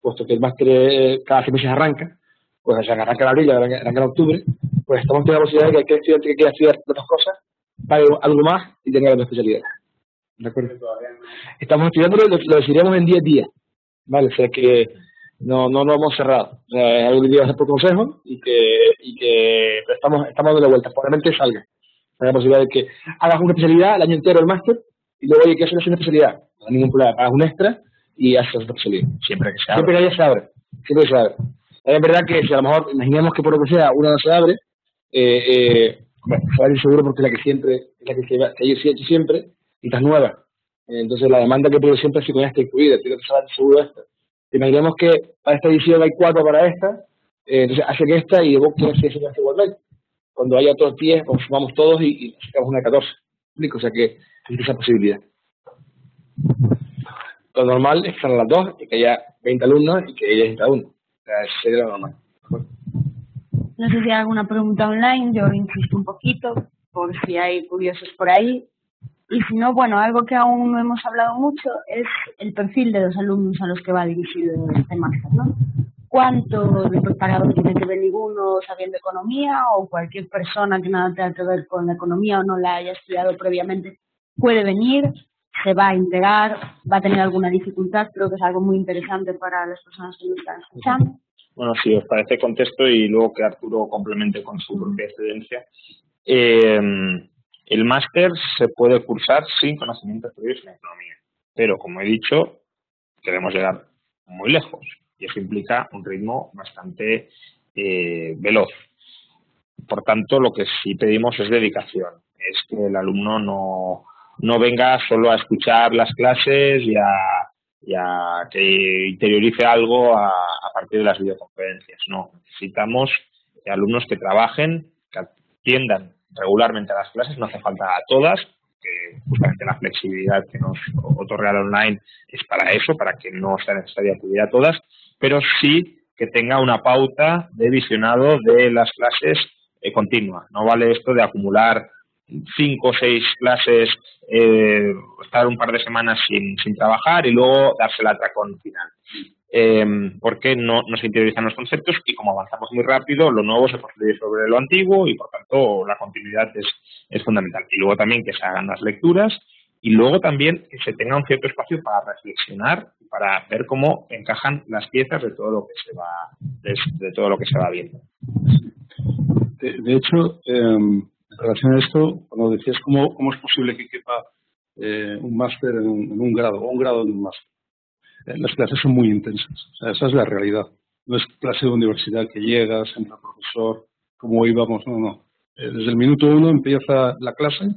puesto que el máster cada 6 meses arranca, pues o sea, arranca en abril, arranca en octubre, pues estamos teniendo la posibilidad de que aquel estudiante que quiera estudiar las dos cosas pague algo más y tenga las dos especialidades. ¿De acuerdo? Estamos estudiando, lo decidiremos en 10 días. Vale, o sea que no lo hemos cerrado. O sea, es algo que iba a hacer por consejo y que estamos dando vueltas. Probablemente salga. Hay la posibilidad de que hagas una especialidad el año entero el máster y luego oye, ¿qué haces una especialidad? No hay ningún problema. Hagas un extra y haces otra especialidad. Siempre que se abre. Es verdad que si a lo mejor imaginemos que por lo que sea una no se abre, bueno, se va a ir seguro porque es la que se ha hecho siempre y estás nueva. Entonces la demanda que pido siempre es si con esta incluida, tiene que estar seguro esta. Imaginemos que para esta edición hay 4 para esta, entonces hace que esta y vos quieres que se hace igualmente. Cuando haya otros 10, consumamos todos y sacamos una de 14. O sea que hay esa posibilidad. Lo normal es que sean las dos y que haya 20 alumnos y que haya 21. O sea, eso sería lo normal. No sé si hay alguna pregunta online, yo insisto un poquito, por si hay curiosos por ahí. Y si no, bueno, algo que aún no hemos hablado mucho es el perfil de los alumnos a los que va dirigido este máster, ¿no? ¿Cuánto de preparado tiene que venir uno sabiendo economía o cualquier persona que nada tenga que ver con la economía o no la haya estudiado previamente puede venir, se va a integrar, va a tener alguna dificultad? Creo que es algo muy interesante para las personas que lo están escuchando. Bueno, sí, os parece contexto y luego que Arturo complemente con su propia experiencia. El máster se puede cursar sin conocimientos previos en economía, pero como he dicho, queremos llegar muy lejos y eso implica un ritmo bastante veloz. Por tanto, lo que sí pedimos es dedicación, es que el alumno no venga solo a escuchar las clases y a que interiorice algo a partir de las videoconferencias. No, necesitamos alumnos que trabajen, que atiendan regularmente a las clases, no hace falta a todas, que justamente la flexibilidad que nos otorga el online es para eso, para que no sea necesario acudir a todas, pero sí que tenga una pauta de visionado de las clases continua. No vale esto de acumular 5 o 6 clases, estar un par de semanas sin trabajar y luego darse el atracón final. Porque no se interiorizan los conceptos y como avanzamos muy rápido, lo nuevo se construye sobre lo antiguo y por tanto la continuidad es fundamental. Y luego también que se hagan las lecturas y luego también que se tenga un cierto espacio para reflexionar, para ver cómo encajan las piezas de todo lo que se va, de todo lo que se va viendo. De hecho, en relación a esto, cuando decías cómo es posible que quepa un máster en un grado o un grado de un máster. Las clases son muy intensas, o sea, esa es la realidad. No es clase de universidad que llegas, entra profesor, como íbamos, no. Desde el minuto 1 empieza la clase,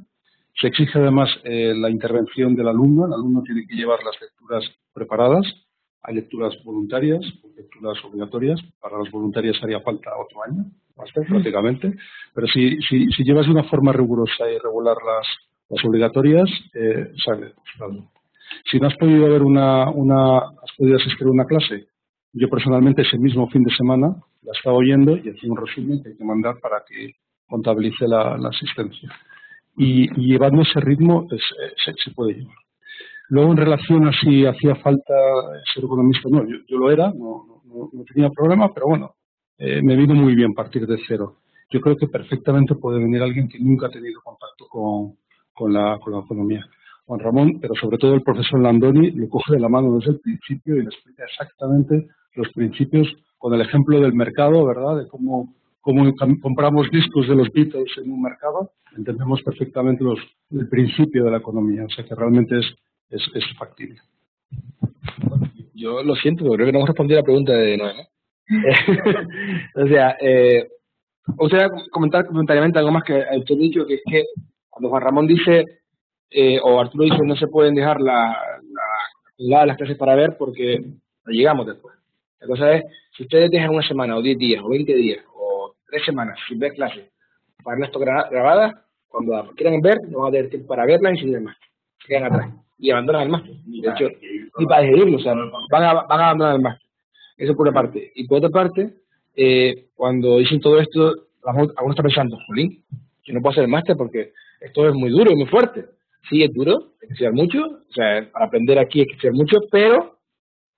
se exige además la intervención del alumno, el alumno tiene que llevar las lecturas preparadas, hay lecturas voluntarias, lecturas obligatorias, para las voluntarias haría falta 8 años, máster, prácticamente, pero si llevas de una forma rigurosa y regular las obligatorias, sale alumno. Si no has podido ver has podido asistir a una clase, yo personalmente ese mismo fin de semana la estaba oyendo y hacía un resumen que hay que mandar para que contabilice la asistencia. Y llevando ese ritmo se puede llevar. Luego, en relación a si hacía falta ser economista, no, yo lo era, no tenía problema, pero bueno, me vino muy bien partir de cero. Yo creo que perfectamente puede venir alguien que nunca ha tenido contacto con la economía. Juan Ramón, pero sobre todo el profesor Landoni, le coge de la mano desde el principio y le explica exactamente los principios con el ejemplo del mercado, ¿verdad? De cómo compramos discos de los Beatles en un mercado, entendemos perfectamente el principio de la economía, o sea que realmente es factible. yo lo siento, pero creo que no hemos respondido a la pregunta de Noemí. O sea, comentar comentariamente algo más que te he dicho, que es que cuando Juan Ramón dice, o Arturo dice, no se pueden dejar las clases para ver porque llegamos después. La cosa es, si ustedes dejan una semana, o 10 días, o 20 días, o 3 semanas sin ver clases, para no estar grabadas, cuando quieran ver, no van a tener tiempo para verlas y sin demás. Quedan atrás y abandonan el máster. De hecho, ni para decidirlo, o sea, van a abandonar el máster. Eso por una parte. Y por otra parte, cuando dicen todo esto, algunos están pensando, jolín, yo no puedo hacer el máster porque esto es muy duro y muy fuerte. Sí, es duro, hay que estudiar mucho, o sea, para aprender aquí hay que estudiar mucho, pero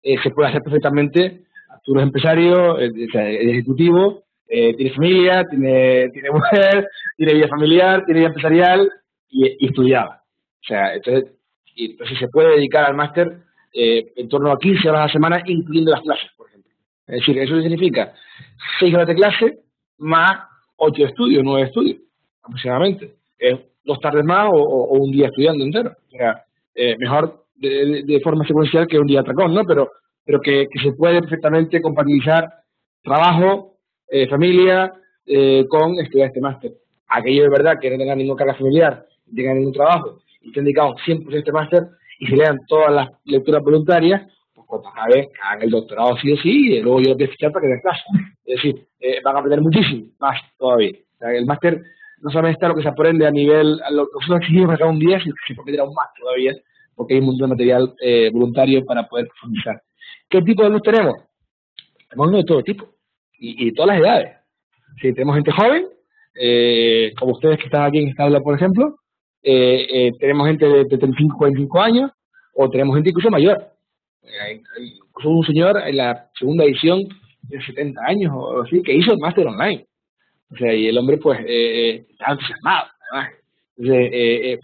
se puede hacer perfectamente. Tú eres empresario, eres ejecutivo, tienes familia, tienes mujer, tienes vida familiar, tienes vida empresarial y estudiaba. O sea, entonces se puede dedicar al máster en torno a 15 horas a la semana, incluyendo las clases, por ejemplo. Es decir, eso significa 6 horas de clase más 8 estudios, 9 estudios, aproximadamente. Es 2 tardes más o un día estudiando entero. O sea, mejor de forma secuencial que un día atracón, ¿no? Pero que se puede perfectamente compatibilizar trabajo, familia, con estudiar este máster. Aquello de verdad que no tengan ninguna carga familiar, no tengan ningún trabajo, y estén dedicados 100% a este máster, y se lean todas las lecturas voluntarias, pues cuando acaben, hagan el doctorado sí o sí, y luego yo lo voy a fichar para que den clase. Es decir, van a aprender muchísimo más todavía. O sea, el máster no solamente está lo que se aprende a nivel, a lo que son exigidos para cada un día, sino que se puede aún más todavía, porque hay un montón de material voluntario para poder profundizar. ¿Qué tipo de alumnos tenemos? Tenemos alumnos de todo tipo y de todas las edades. Sí, tenemos gente joven, como ustedes que están aquí en esta aula, por ejemplo, tenemos gente de 35, 45 años, o tenemos gente incluso mayor. Incluso un señor en la segunda edición de 70 años o así, que hizo el máster online. O sea, y el hombre, pues, estaba entusiasmado, además. Entonces,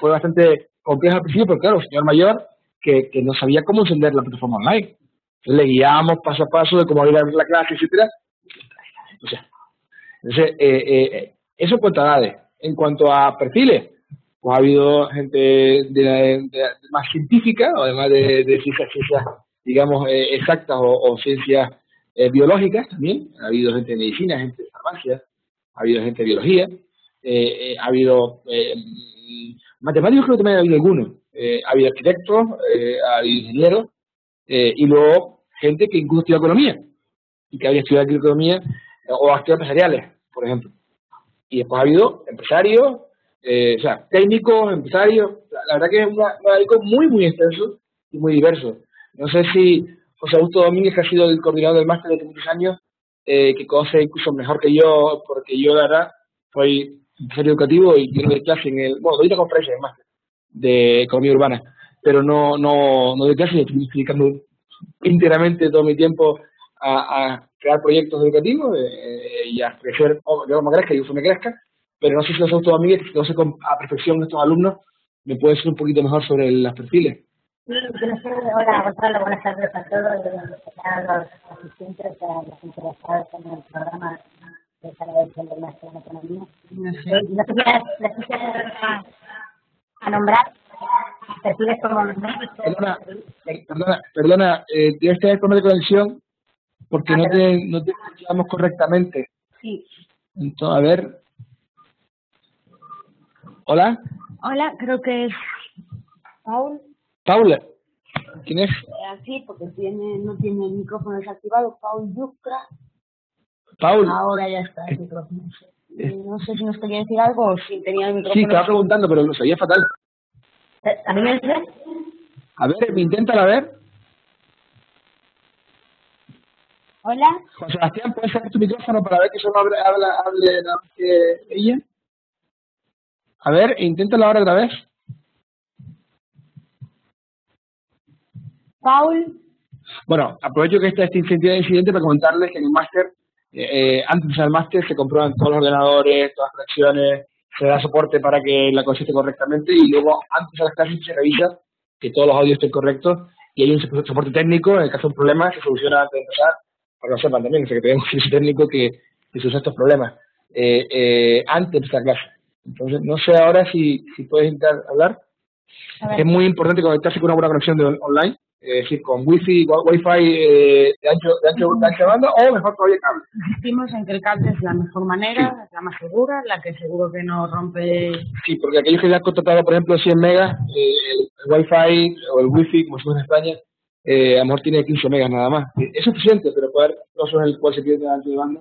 fue bastante complejo al principio, porque claro, el señor mayor que no sabía cómo encender la plataforma online. Entonces, le guiamos paso a paso de cómo abrir la clase, etcétera. O sea, entonces, eso en cuanto a edades. En cuanto a perfiles, pues ha habido gente de más científica, además de ciencias digamos, exactas o ciencias biológicas también. Ha habido gente de medicina, gente de farmacia, ha habido gente de biología, ha habido matemáticos, creo que también ha habido algunos. Ha habido arquitectos, ha habido ingenieros, y luego gente que incluso estudia economía, y que había estudiado economía o actividades empresariales, por ejemplo. Y después ha habido empresarios, o sea, técnicos, empresarios. La verdad que es un abanico muy, muy extenso y muy diverso. No sé si José Augusto Domínguez, que ha sido el coordinador del máster de muchos años, que conoce incluso mejor que yo, porque yo, la verdad, soy empresario educativo y yo doy clase en el... Bueno, doy una conferencia en el máster de economía urbana, pero no doy clases, estoy dedicando íntegramente todo mi tiempo a crear proyectos educativos y a crecer, yo me crezca y yo me crezca, pero no sé si los autos amigos que se conocen a perfección nuestros alumnos me puede decir un poquito mejor sobre los perfiles. Sí, buenas tardes, hola Gonzalo, buenas tardes a todos los asistentes, a los interesados en el programa de Salvación del Máster en Economía. No sé si a nombrar perfiles como los nuestros. Perdona, debes tener problemas de conexión porque no te escuchamos correctamente. Sí. Entonces, a ver. ¿Hola? Hola, creo que es Paula. ¿Paula? ¿Quién es? Sí, porque no tiene el micrófono desactivado. Paul Yucra. Paul. Ahora ya está el micrófono. No sé si nos quería decir algo o si tenía el micrófono. Sí, estaba preguntando, pero lo sabía fatal. ¿A mí me decía? A ver, inténtala ver. Hola. Juan Sebastián, ¿puedes sacar tu micrófono para ver que solo hable nada más que ella? A ver, inténtalo ahora otra vez. Paul. Bueno, aprovecho que este incidente para comentarles que en el máster, antes de empezar el máster, se comprueban todos los ordenadores, todas las conexiones, se da soporte para que la cosa esté correctamente y luego, antes de las clases, se revisa que todos los audios estén correctos y hay un soporte técnico, en el caso de un problema, se soluciona antes de empezar. Para que sepan también, o sea, que tenemos un servicio técnico que se usa estos problemas antes de esta clase. Entonces, no sé ahora si puedes intentar hablar. Es muy importante conectarse con una buena conexión online es decir, con wifi de ancha banda o mejor todavía cable. Insistimos en que el cable es la mejor manera, sí, la más segura, la que seguro que no rompe. Sí, porque aquellos que ya han contratado, por ejemplo, 100 megas, el wifi o el wifi, como somos en España, a lo mejor tiene 15 megas nada más. Es suficiente, pero poder no son el cual se pierde de ancho de banda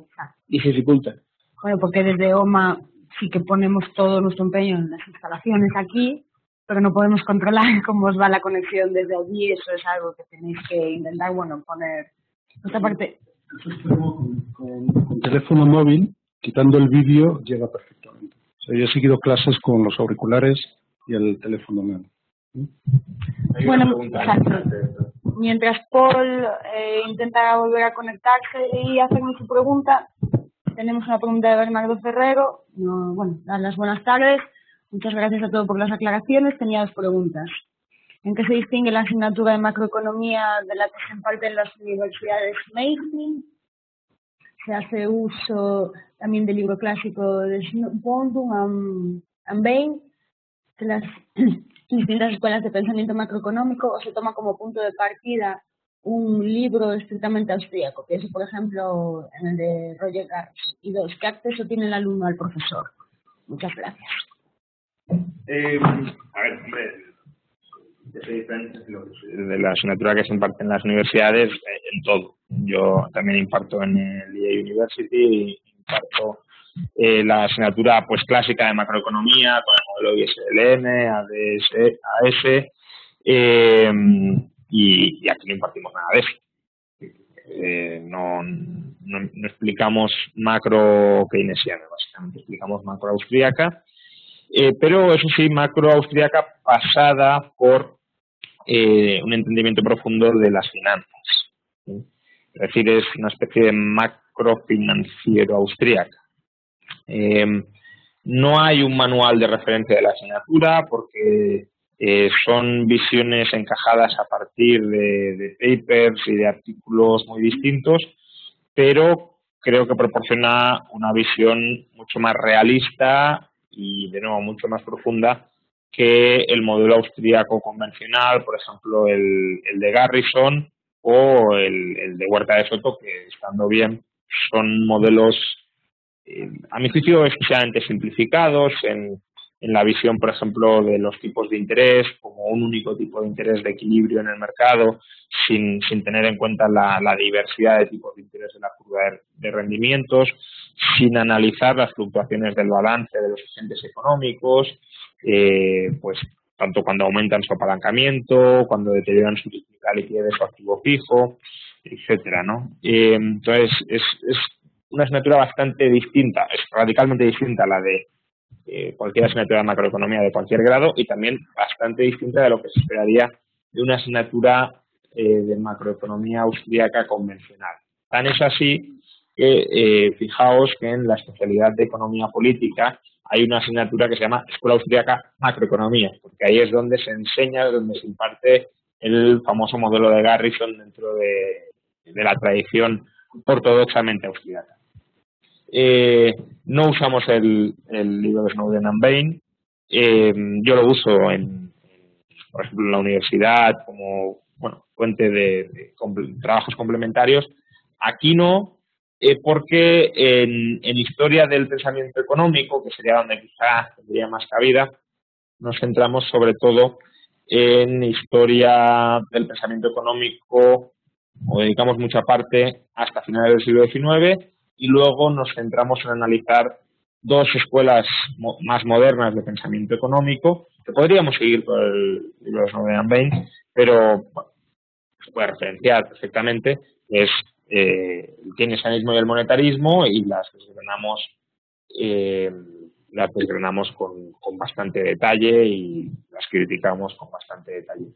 y se dificulta. Bueno, porque desde OMA sí que ponemos todo nuestro empeño en las instalaciones aquí, pero no podemos controlar cómo os va la conexión desde allí. Eso es algo que tenéis que intentar, bueno, poner esta parte. Con teléfono móvil, quitando el vídeo, llega perfectamente. O sea, yo he seguido clases con los auriculares y el teléfono móvil. ¿Sí? Bueno, exacto. Mientras Paul intenta volver a conectarse y hacerme su pregunta, tenemos una pregunta de Bernardo Ferrero. No, bueno, dar las buenas tardes. Muchas gracias a todos por las aclaraciones. Tenía dos preguntas. ¿En qué se distingue la asignatura de macroeconomía de la que se imparte en las universidades mainstream? ¿Se hace uso también del libro clásico de Snowden y Bain, de las distintas escuelas de pensamiento macroeconómico, o se toma como punto de partida un libro estrictamente austríaco? Pienso, por ejemplo, en el de Roger Garros. Y dos, ¿qué acceso tiene el alumno al profesor? Muchas gracias. A ver, hombre, de la asignatura que se imparte en las universidades, en todo. Yo también imparto en el EA University, imparto la asignatura pues clásica de macroeconomía, con el modelo ISLM, ADS, AS, y aquí no impartimos nada de eso. No explicamos macro keynesiana, básicamente explicamos macro austríaca. Pero eso sí, macro austríaca pasada por un entendimiento profundo de las finanzas, ¿sí? Es decir, es una especie de macro financiero austríaca. No hay un manual de referencia de la asignatura porque son visiones encajadas a partir de papers y de artículos muy distintos, pero creo que proporciona una visión mucho más realista y, de nuevo, mucho más profunda que el modelo austríaco convencional, por ejemplo, el de Garrison o el de Huerta de Soto, que, estando bien, son modelos, a mi juicio, especialmente simplificados en la visión, por ejemplo, de los tipos de interés, como un único tipo de interés de equilibrio en el mercado, sin tener en cuenta la diversidad de tipos de interés en la curva de rendimientos, sin analizar las fluctuaciones del balance de los agentes económicos, pues tanto cuando aumentan su apalancamiento, cuando deterioran su liquidez de su activo fijo, etcétera, ¿no? Entonces, es una asignatura bastante distinta, es radicalmente distinta a la de cualquier asignatura de macroeconomía de cualquier grado, y también bastante distinta de lo que se esperaría de una asignatura de macroeconomía austríaca convencional. Tan es así que fijaos que en la especialidad de economía política hay una asignatura que se llama Escuela Austríaca Macroeconomía, porque ahí es donde se enseña, donde se imparte el famoso modelo de Garrison dentro de la tradición ortodoxamente austríaca. No usamos el libro de Snowden and Bain. Yo lo uso, por ejemplo, en la universidad como, bueno, fuente de trabajos complementarios. Aquí no. Porque en historia del pensamiento económico, que sería donde quizás tendría más cabida, nos centramos sobre todo en historia del pensamiento económico, o dedicamos mucha parte hasta finales del siglo XIX, y luego nos centramos en analizar dos escuelas más modernas de pensamiento económico, que podríamos seguir por el libro de Snowden and Bain, pero bueno, se puede referenciar perfectamente, es el keynesianismo y el monetarismo, y las desgranamos con bastante detalle y las criticamos con bastante detalle.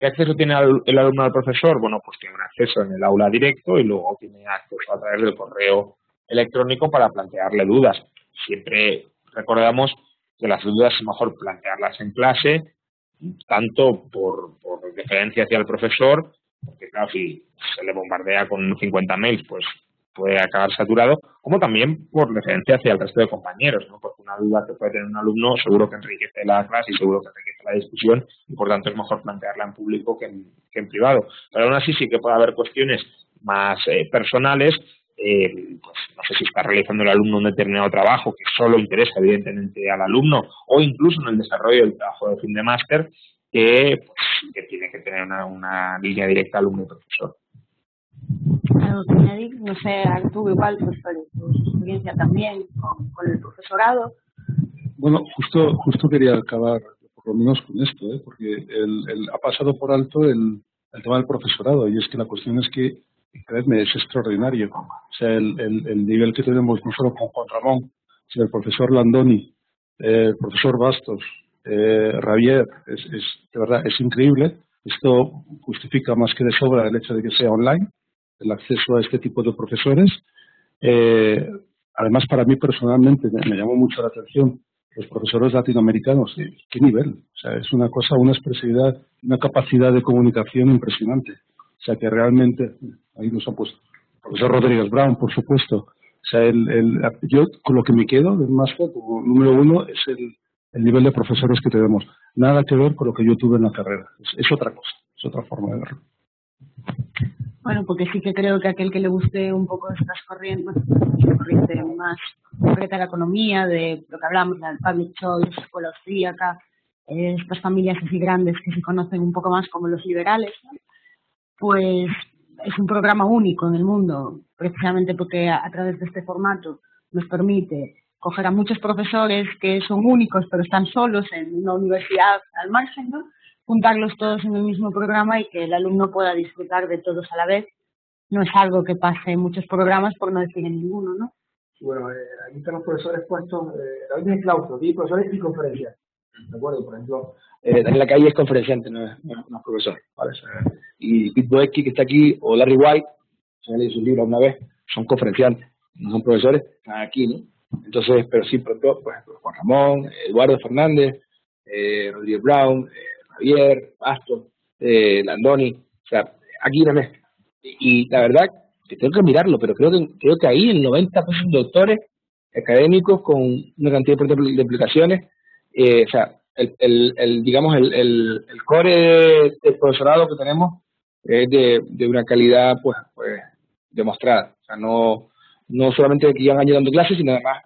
¿Qué acceso tiene el alumno al profesor? Bueno, pues tiene un acceso en el aula directo y luego tiene acceso a través del correo electrónico para plantearle dudas. Siempre recordamos que las dudas es mejor plantearlas en clase, tanto por deferencia hacia el profesor, porque claro, si se le bombardea con 50 mails, pues puede acabar saturado, como también por referencia hacia el resto de compañeros, ¿no? Porque una duda que puede tener un alumno seguro que enriquece la clase y seguro que enriquece la discusión, y por tanto es mejor plantearla en público que en privado. Pero aún así sí que puede haber cuestiones más personales, pues no sé si está realizando el alumno un determinado trabajo que solo interesa evidentemente al alumno, o incluso en el desarrollo del trabajo de fin de máster, que tiene que tener una línea directa alumno y profesor. Claro, no sé, tú igual, pues, tu experiencia también con el profesorado. Bueno, justo quería acabar por lo menos con esto, porque ha pasado por alto el tema del profesorado, y es que la cuestión es que, créeme, es extraordinario. O sea, el nivel que tenemos no solo con Juan Ramón, sino el profesor Landoni, el profesor Bastos, Ravier, de verdad, es increíble. Esto justifica más que de sobra el hecho de que sea online, el acceso a este tipo de profesores. Además, para mí personalmente me llamó mucho la atención los profesores latinoamericanos. ¿Qué nivel? O sea, es una cosa, una expresividad, una capacidad de comunicación impresionante. O sea, que realmente, ahí nos han puesto, el profesor Rodríguez Brown, por supuesto. O sea, yo con lo que me quedo del máster, como número uno, es el nivel de profesores que tenemos. Nada que ver con lo que yo tuve en la carrera. Es otra cosa, es otra forma de verlo. Bueno, porque sí que creo que aquel que le guste un poco estas corrientes, más concreta la economía, de lo que hablamos, la public choice, escuela austríaca, estas familias así grandes que se conocen un poco más como los liberales, ¿no? Pues es un programa único en el mundo, precisamente porque a través de este formato nos permite coger a muchos profesores que son únicos pero están solos en una universidad al margen, ¿no? Juntarlos todos en el mismo programa y que el alumno pueda disfrutar de todos a la vez. No es algo que pase en muchos programas, por no decir en ninguno, ¿no? Sí, bueno, aquí están los profesores puestos, la última es claustro, aquí profesores y conferencias, ¿de acuerdo? Por ejemplo, Daniela Calle es conferenciante, no es profesor, ¿vale? Y Pete Boecki, que está aquí, o Larry White, se leí sus libros una vez, son conferenciantes, no son profesores, están aquí, ¿no? Entonces, pero sí, por ejemplo, pues, Juan Ramón, Eduardo Fernández, Rodríguez Brown, Javier, Bastos, Landoni, o sea, aquí una mezcla. Y la verdad, que tengo que mirarlo, pero creo que ahí el 90% son doctores académicos con una cantidad de implicaciones. O sea, digamos, el core del profesorado que tenemos es de una calidad, pues demostrada. O sea, no solamente que llevan años dando clases, sino además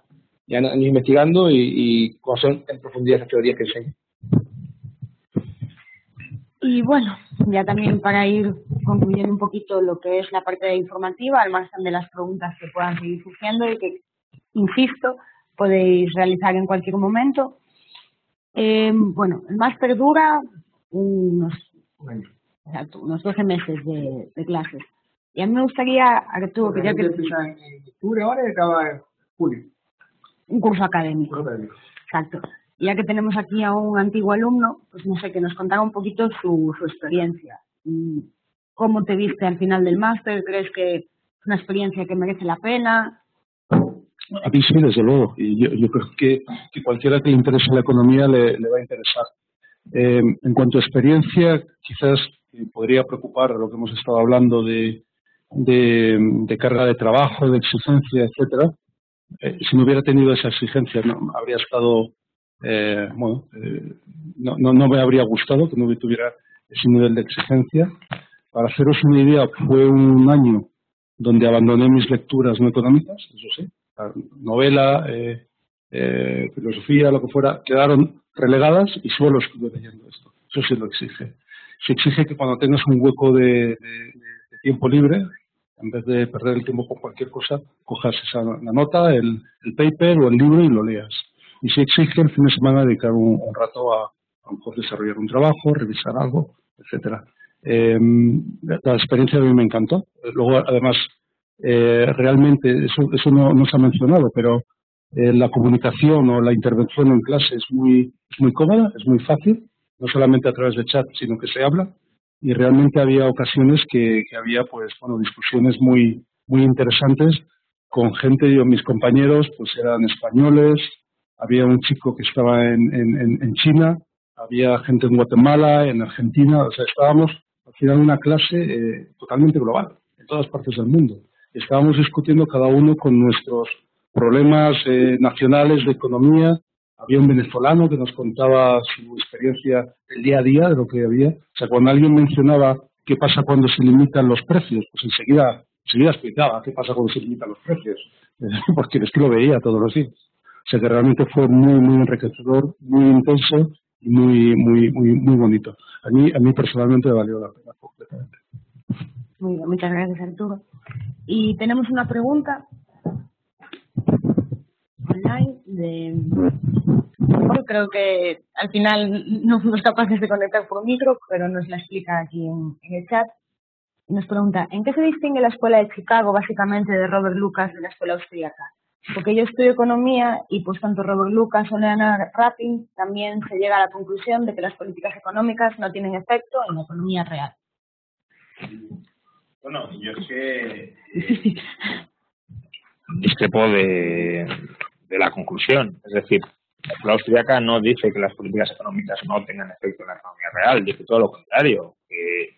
ya años investigando y conocen en profundidad esas teorías que enseñan. Y bueno, ya también para ir concluyendo un poquito lo que es la parte informativa, al margen de las preguntas que puedan seguir surgiendo y que, insisto, podéis realizar en cualquier momento. Bueno, el máster dura unos 12 meses de clases. Y a mí me gustaría, Arturo, que ya que... ¿Empieza en octubre ahora y acaba en julio? Un curso académico. Un curso académico. Exacto. Ya que tenemos aquí a un antiguo alumno, pues no sé, que nos contara un poquito su experiencia. ¿Cómo te viste al final del máster? ¿Crees que es una experiencia que merece la pena? A mí sí, desde luego. Y yo creo que cualquiera que le interese la economía le va a interesar. En cuanto a experiencia, quizás podría preocupar lo que hemos estado hablando de carga de trabajo, de exigencia, etcétera. Si no hubiera tenido esa exigencia, no habría estado... no me habría gustado que no tuviera ese nivel de exigencia. Para haceros una idea, fue un año donde abandoné mis lecturas no económicas, eso sí, novela, filosofía, lo que fuera, quedaron relegadas y solo estuve leyendo esto. Eso sí lo exige. Se exige que cuando tengas un hueco de tiempo libre, en vez de perder el tiempo con cualquier cosa, cojas la nota, el paper o el libro y lo leas. Y se exige el fin de semana dedicar un rato a lo mejor desarrollar un trabajo, revisar algo, etcétera. La experiencia a mí me encantó. Luego, además, realmente, eso no se ha mencionado, pero la comunicación o la intervención en clase es muy cómoda, es muy fácil, no solamente a través de chat, sino que se habla. Y realmente había ocasiones que había, pues, bueno, discusiones muy interesantes con gente. Yo, mis compañeros, pues, eran españoles. Había un chico que estaba en China, había gente en Guatemala, en Argentina. O sea, estábamos al final en una clase totalmente global, en todas partes del mundo. estábamos discutiendo cada uno con nuestros problemas nacionales de economía. Había un venezolano que nos contaba su experiencia del día a día de lo que había. O sea, cuando alguien mencionaba qué pasa cuando se limitan los precios, pues enseguida explicaba qué pasa cuando se limitan los precios, porque es que lo veía todos los días. O sea, que realmente fue muy, muy enriquecedor, muy intenso y muy bonito. A mí personalmente me valió la pena completamente. Muy bien, muchas gracias, Arturo. Y tenemos una pregunta online de... Bueno, creo que al final no fuimos capaces de conectar por micro, pero nos la explica aquí en el chat. Nos pregunta, ¿en qué se distingue la escuela de Chicago básicamente de Robert Lucas de la escuela austríaca? Porque yo estudio economía y pues tanto Robert Lucas o Leonard Rappin también se llega a la conclusión de que las políticas económicas no tienen efecto en la economía real. Bueno, yo es que discrepo de la conclusión. Es decir, la escuela austríaca no dice que las políticas económicas no tengan efecto en la economía real, dice todo lo contrario, que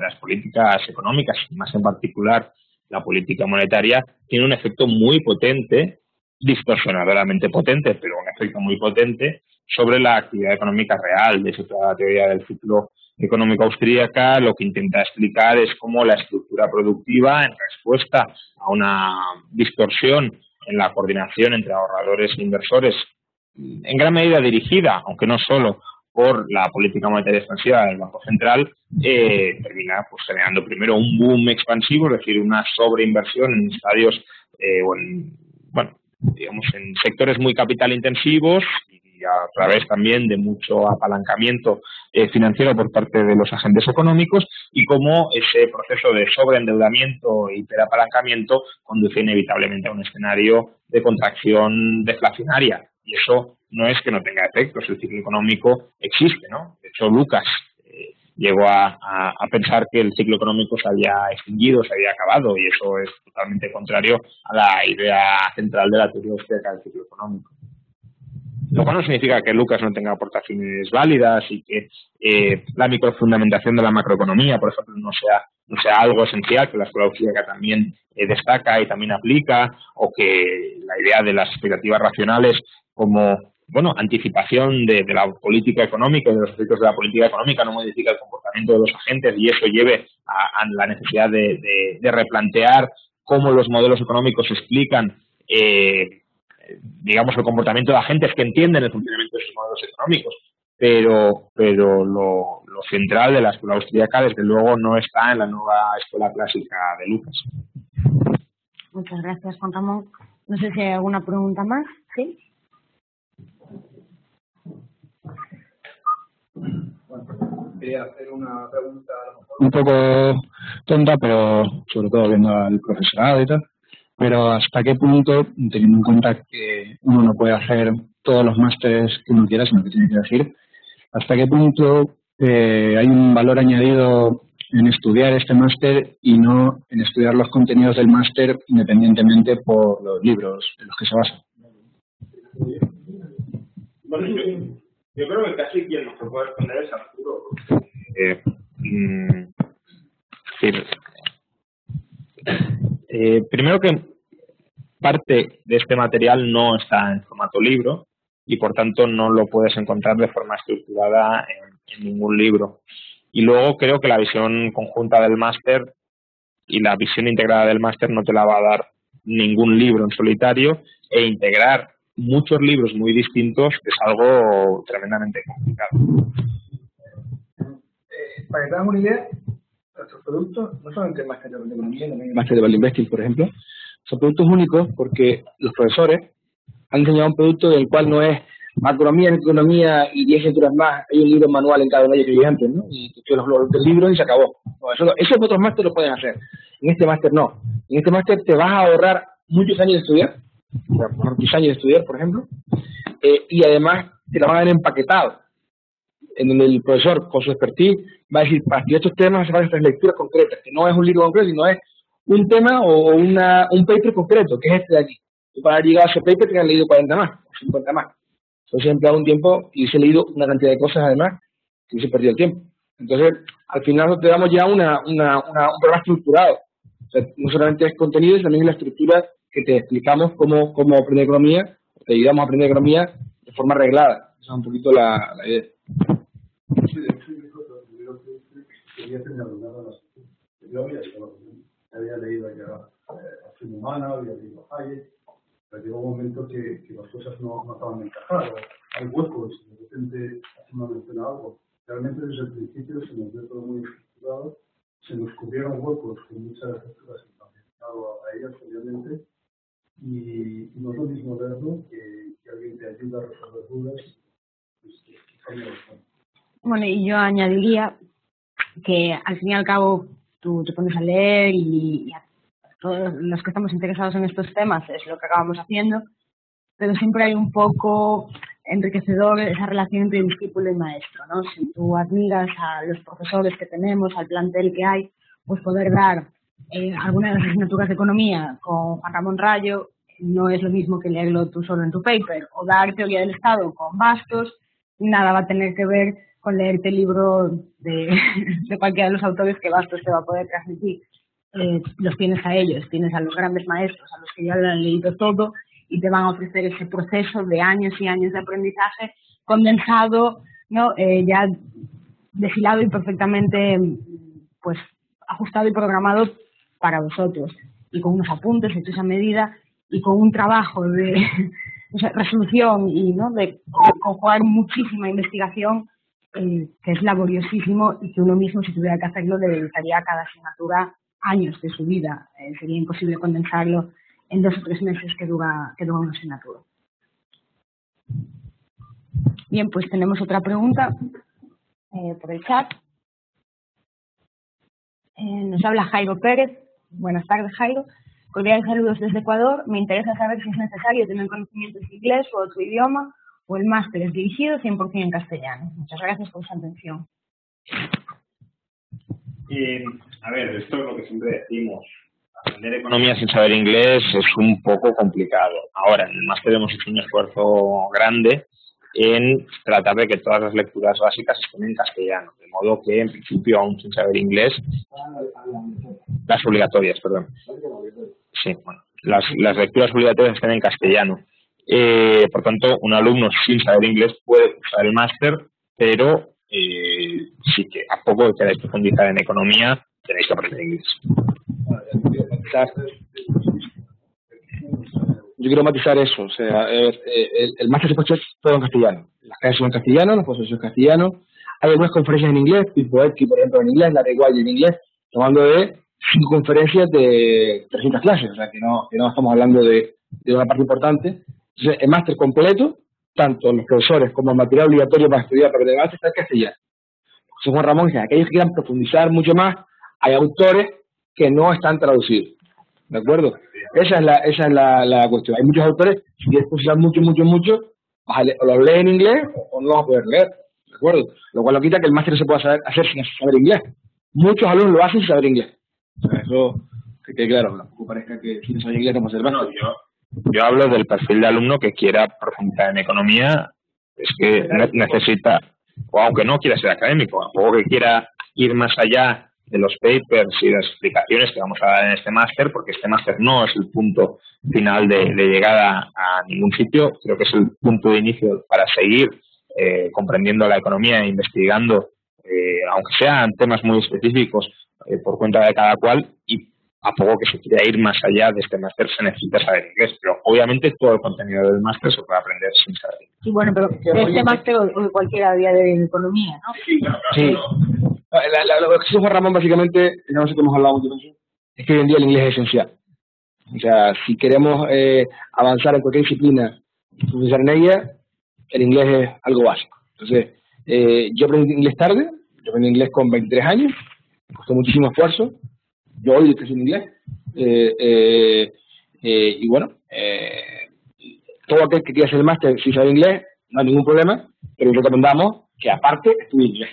las políticas económicas, más en particular la política monetaria, tiene un efecto muy potente, distorsionadoramente potente, pero un efecto muy potente sobre la actividad económica real. De eso es la teoría del ciclo económico austríaca. Lo que intenta explicar es cómo la estructura productiva, en respuesta a una distorsión en la coordinación entre ahorradores e inversores, en gran medida dirigida, aunque no solo, por la política monetaria expansiva del Banco Central, termina pues generando primero un boom expansivo, es decir, una sobreinversión en estadios o en, bueno, digamos, en sectores muy capital intensivos y a través también de mucho apalancamiento financiero por parte de los agentes económicos, y cómo ese proceso de sobreendeudamiento e hiperapalancamiento conduce inevitablemente a un escenario de contracción deflacionaria. Y eso no es que no tenga efectos, el ciclo económico existe, ¿no? De hecho, Lucas llegó a pensar que el ciclo económico se había extinguido, se había acabado, y eso es totalmente contrario a la idea central de la teoría austríaca del ciclo económico. Lo cual no significa que Lucas no tenga aportaciones válidas y que la microfundamentación de la macroeconomía, por ejemplo, no sea algo esencial, que la escuela austríaca también destaca y también aplica, o que la idea de las expectativas racionales como, bueno, anticipación de la política económica y de los efectos de la política económica no modifica el comportamiento de los agentes y eso lleve a la necesidad de replantear cómo los modelos económicos explican, digamos, el comportamiento de agentes que entienden el funcionamiento de esos modelos económicos. Pero lo central de la escuela austríaca, desde luego, no está en la nueva escuela clásica de Lucas. Muchas gracias, Juan Ramón. No sé si hay alguna pregunta más. ¿Sí? Bueno, quería hacer una pregunta un poco tonta, pero sobre todo viendo al profesorado y tal. Pero ¿hasta qué punto, teniendo en cuenta que uno no puede hacer todos los másteres que uno quiera, sino que tiene que elegir, hasta qué punto hay un valor añadido en estudiar este máster y no en estudiar los contenidos del máster independientemente por los libros en los que se basa? Bueno, yo creo que casi quien nos puede responder es Arturo. Primero, que parte de este material no está en formato libro y por tanto no lo puedes encontrar de forma estructurada en ningún libro. Y luego creo que la visión conjunta del máster y la visión integrada del máster no te la va a dar ningún libro en solitario, e integrar muchos libros muy distintos es algo tremendamente complicado. Para que te hagas una idea, nuestros productos, no solamente el máster de economía, también el máster de value investing, por ejemplo, son productos únicos porque los profesores han diseñado un producto del cual no es macroeconomía, economía y 10 lecturas más. Hay un libro manual en cada uno de ellos que yo antes, ¿no? Y tú tienes los libros y se acabó. No, eso en otros máster lo pueden hacer. En este máster no. En este máster te vas a ahorrar muchos años de estudiar, por ejemplo, y además te la van a ver empaquetado, en donde el profesor, con su expertise, va a decir, para estudiar estos temas hace falta estas lecturas concretas, que no es un libro concreto, sino es un tema o un paper concreto, que es este de aquí. Y para llegar a ese paper te han leído 40 más, o 50 más. Entonces he empleado un tiempo y se ha leído una cantidad de cosas, además, que se ha perdido el tiempo. Entonces, al final te damos ya un programa estructurado, O sea, no solamente es contenido, también es la estructura que te explicamos cómo aprender economía, te ayudamos a aprender economía de forma reglada. Esa es un poquito la idea. Sí, de hecho, yo quería tener abundado las había leído ya Acción Humana, había leído Hayek, pero llegó un momento que las cosas no acaban de encajar, hay huecos, de repente Acción no menciona algo. Realmente desde el principio se nos dio todo muy estructurado, se nos cubrieron huecos con muchas estructuras que han mencionado a ellas, obviamente, y no es lo mismo verlo que alguien te ayuda a resolver dudas, pues que bueno, y yo añadiría que al fin y al cabo tú te pones a leer y a todos los que estamos interesados en estos temas es lo que acabamos haciendo, pero siempre hay un poco enriquecedor esa relación entre discípulo y maestro, ¿no? Si tú admiras a los profesores que tenemos, al plantel que hay, pues poder dar alguna de las asignaturas de economía con Juan Ramón Rayo no es lo mismo que leerlo tú solo en tu paper, o dar teoría del Estado con Bastos, nada va a tener que ver con leerte el libro de cualquiera de los autores que Bastos te va a poder transmitir. Los tienes a ellos, tienes a los grandes maestros, a los que ya lo han leído todo y te van a ofrecer ese proceso de años y años de aprendizaje condensado, ¿no? Ya deshilado y perfectamente pues ajustado y programado para vosotros, y con unos apuntes hechos a medida y con un trabajo de resolución y, ¿no?, de conjugar muchísima investigación que es laboriosísimo y que uno mismo, si tuviera que hacerlo, le dedicaría a cada asignatura años de su vida. Sería imposible condensarlo en 2 o 3 meses que dura una asignatura. Bien, pues tenemos otra pregunta por el chat. Nos habla Jairo Pérez. Buenas tardes, Jairo. Cordiales saludos desde Ecuador. Me interesa saber si es necesario tener conocimientos de inglés o otro idioma, o el máster es dirigido 100% en castellano. Muchas gracias por su atención. A ver, esto es lo que siempre decimos. Aprender economía sin saber inglés es un poco complicado. Ahora, en el máster hemos hecho un esfuerzo grande en tratar de que todas las lecturas básicas estén en castellano, de modo que, en principio, aún sin saber inglés, las obligatorias, perdón. Sí, bueno, las lecturas obligatorias estén en castellano. Por tanto, un alumno sin saber inglés puede usar el máster, pero sí que a poco que queráis profundizar en economía, tenéis que aprender inglés. Yo quiero matizar eso. O sea, el máster se puede hacer todo en castellano. Las clases son en castellano, los profesores son en castellano. Hay algunas conferencias en inglés, tipo ETKI, por ejemplo, en inglés, la de Guay en inglés, tomando de 5 conferencias de 300 clases. O sea, que no estamos hablando de una parte importante. Entonces, el máster completo, tanto los profesores como el material obligatorio para estudiar para que tengan está en castellano. José Juan Ramón dice, aquellos que quieran profundizar mucho más, hay autores que no están traducidos, ¿de acuerdo? Esa es la cuestión. Hay muchos autores, si quieres profundizar mucho, o los lees en inglés o no los vas a poder leer, ¿de acuerdo? Lo cual no quita que el máster se pueda hacer sin saber inglés. Muchos alumnos lo hacen sin saber inglés. O sea, eso que quede claro, tampoco parezca que sin saber inglés como se va. No, yo hablo del perfil de alumno que quiera profundizar en economía, es que necesita, o aunque no quiera ser académico, o que quiera ir más allá de los papers y las explicaciones que vamos a dar en este máster, porque este máster no es el punto final de llegada a ningún sitio, creo que es el punto de inicio para seguir comprendiendo la economía e investigando, aunque sean temas muy específicos por cuenta de cada cual, y a poco que se quiera ir más allá de este máster se necesita saber inglés, pero obviamente todo el contenido del máster se puede aprender sin saber inglés. Sí, bueno, pero este máster o cualquiera día de economía, ¿no? Sí, claro, sí. Lo que se dijo Ramón básicamente, no sé qué hemos hablado mucho, es que hoy en día el inglés es esencial. O sea, si queremos avanzar en cualquier disciplina, profundizar en ella, el inglés es algo básico. Entonces, yo aprendí inglés tarde, yo aprendí inglés con 23 años, me costó muchísimo esfuerzo. Yo hoy estoy en inglés, y bueno, todo aquel que quiera hacer el máster si sabe inglés, no hay ningún problema, pero recomendamos que aparte estudie inglés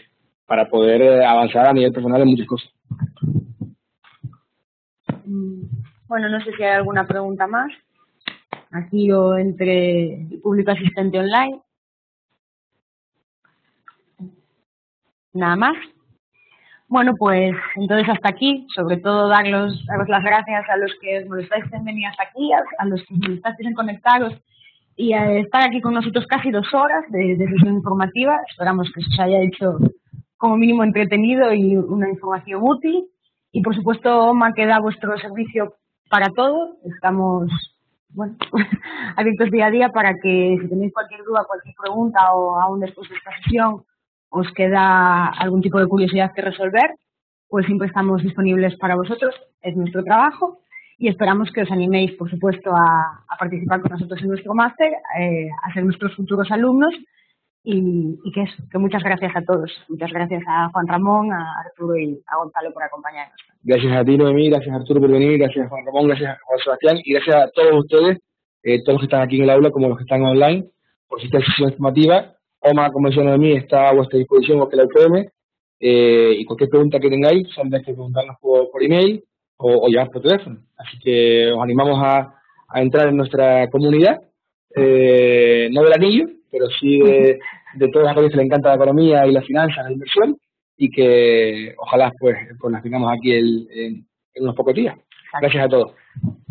para poder avanzar a nivel personal en muchas cosas. Bueno, no sé si hay alguna pregunta más. Aquí o entre el público asistente online. Nada más. Bueno, pues entonces hasta aquí, sobre todo daros las gracias a los que os molestáis en venir hasta aquí, a los que os molestáis en conectaros y a estar aquí con nosotros casi 2 horas de sesión informativa. Esperamos que os haya hecho como mínimo entretenido y una información útil. Y por supuesto, OMA queda a vuestro servicio para todo. Estamos, bueno, abiertos día a día para que si tenéis cualquier duda, cualquier pregunta o aún después de esta sesión os queda algún tipo de curiosidad que resolver, pues siempre estamos disponibles para vosotros. Es nuestro trabajo y esperamos que os animéis, por supuesto, a participar con nosotros en nuestro máster, a ser nuestros futuros alumnos y que eso, que muchas gracias a todos. Muchas gracias a Juan Ramón, a Arturo y a Gonzalo por acompañarnos. Gracias a ti, Noemí, gracias a Arturo por venir, gracias a Juan Ramón, gracias a Juan Sebastián y gracias a todos ustedes, todos los que están aquí en el aula como los que están online, por si esta sesión informativa. OMA, como decía Noemí, está a vuestra disposición, o que la UPM, y cualquier pregunta que tengáis, son de que preguntarnos por email o llamar por teléfono. Así que os animamos a entrar en nuestra comunidad, no del anillo, pero sí de todas las cosas que le encanta la economía y las finanzas, la inversión, y que ojalá pues las tengamos aquí en unos pocos días. Gracias a todos.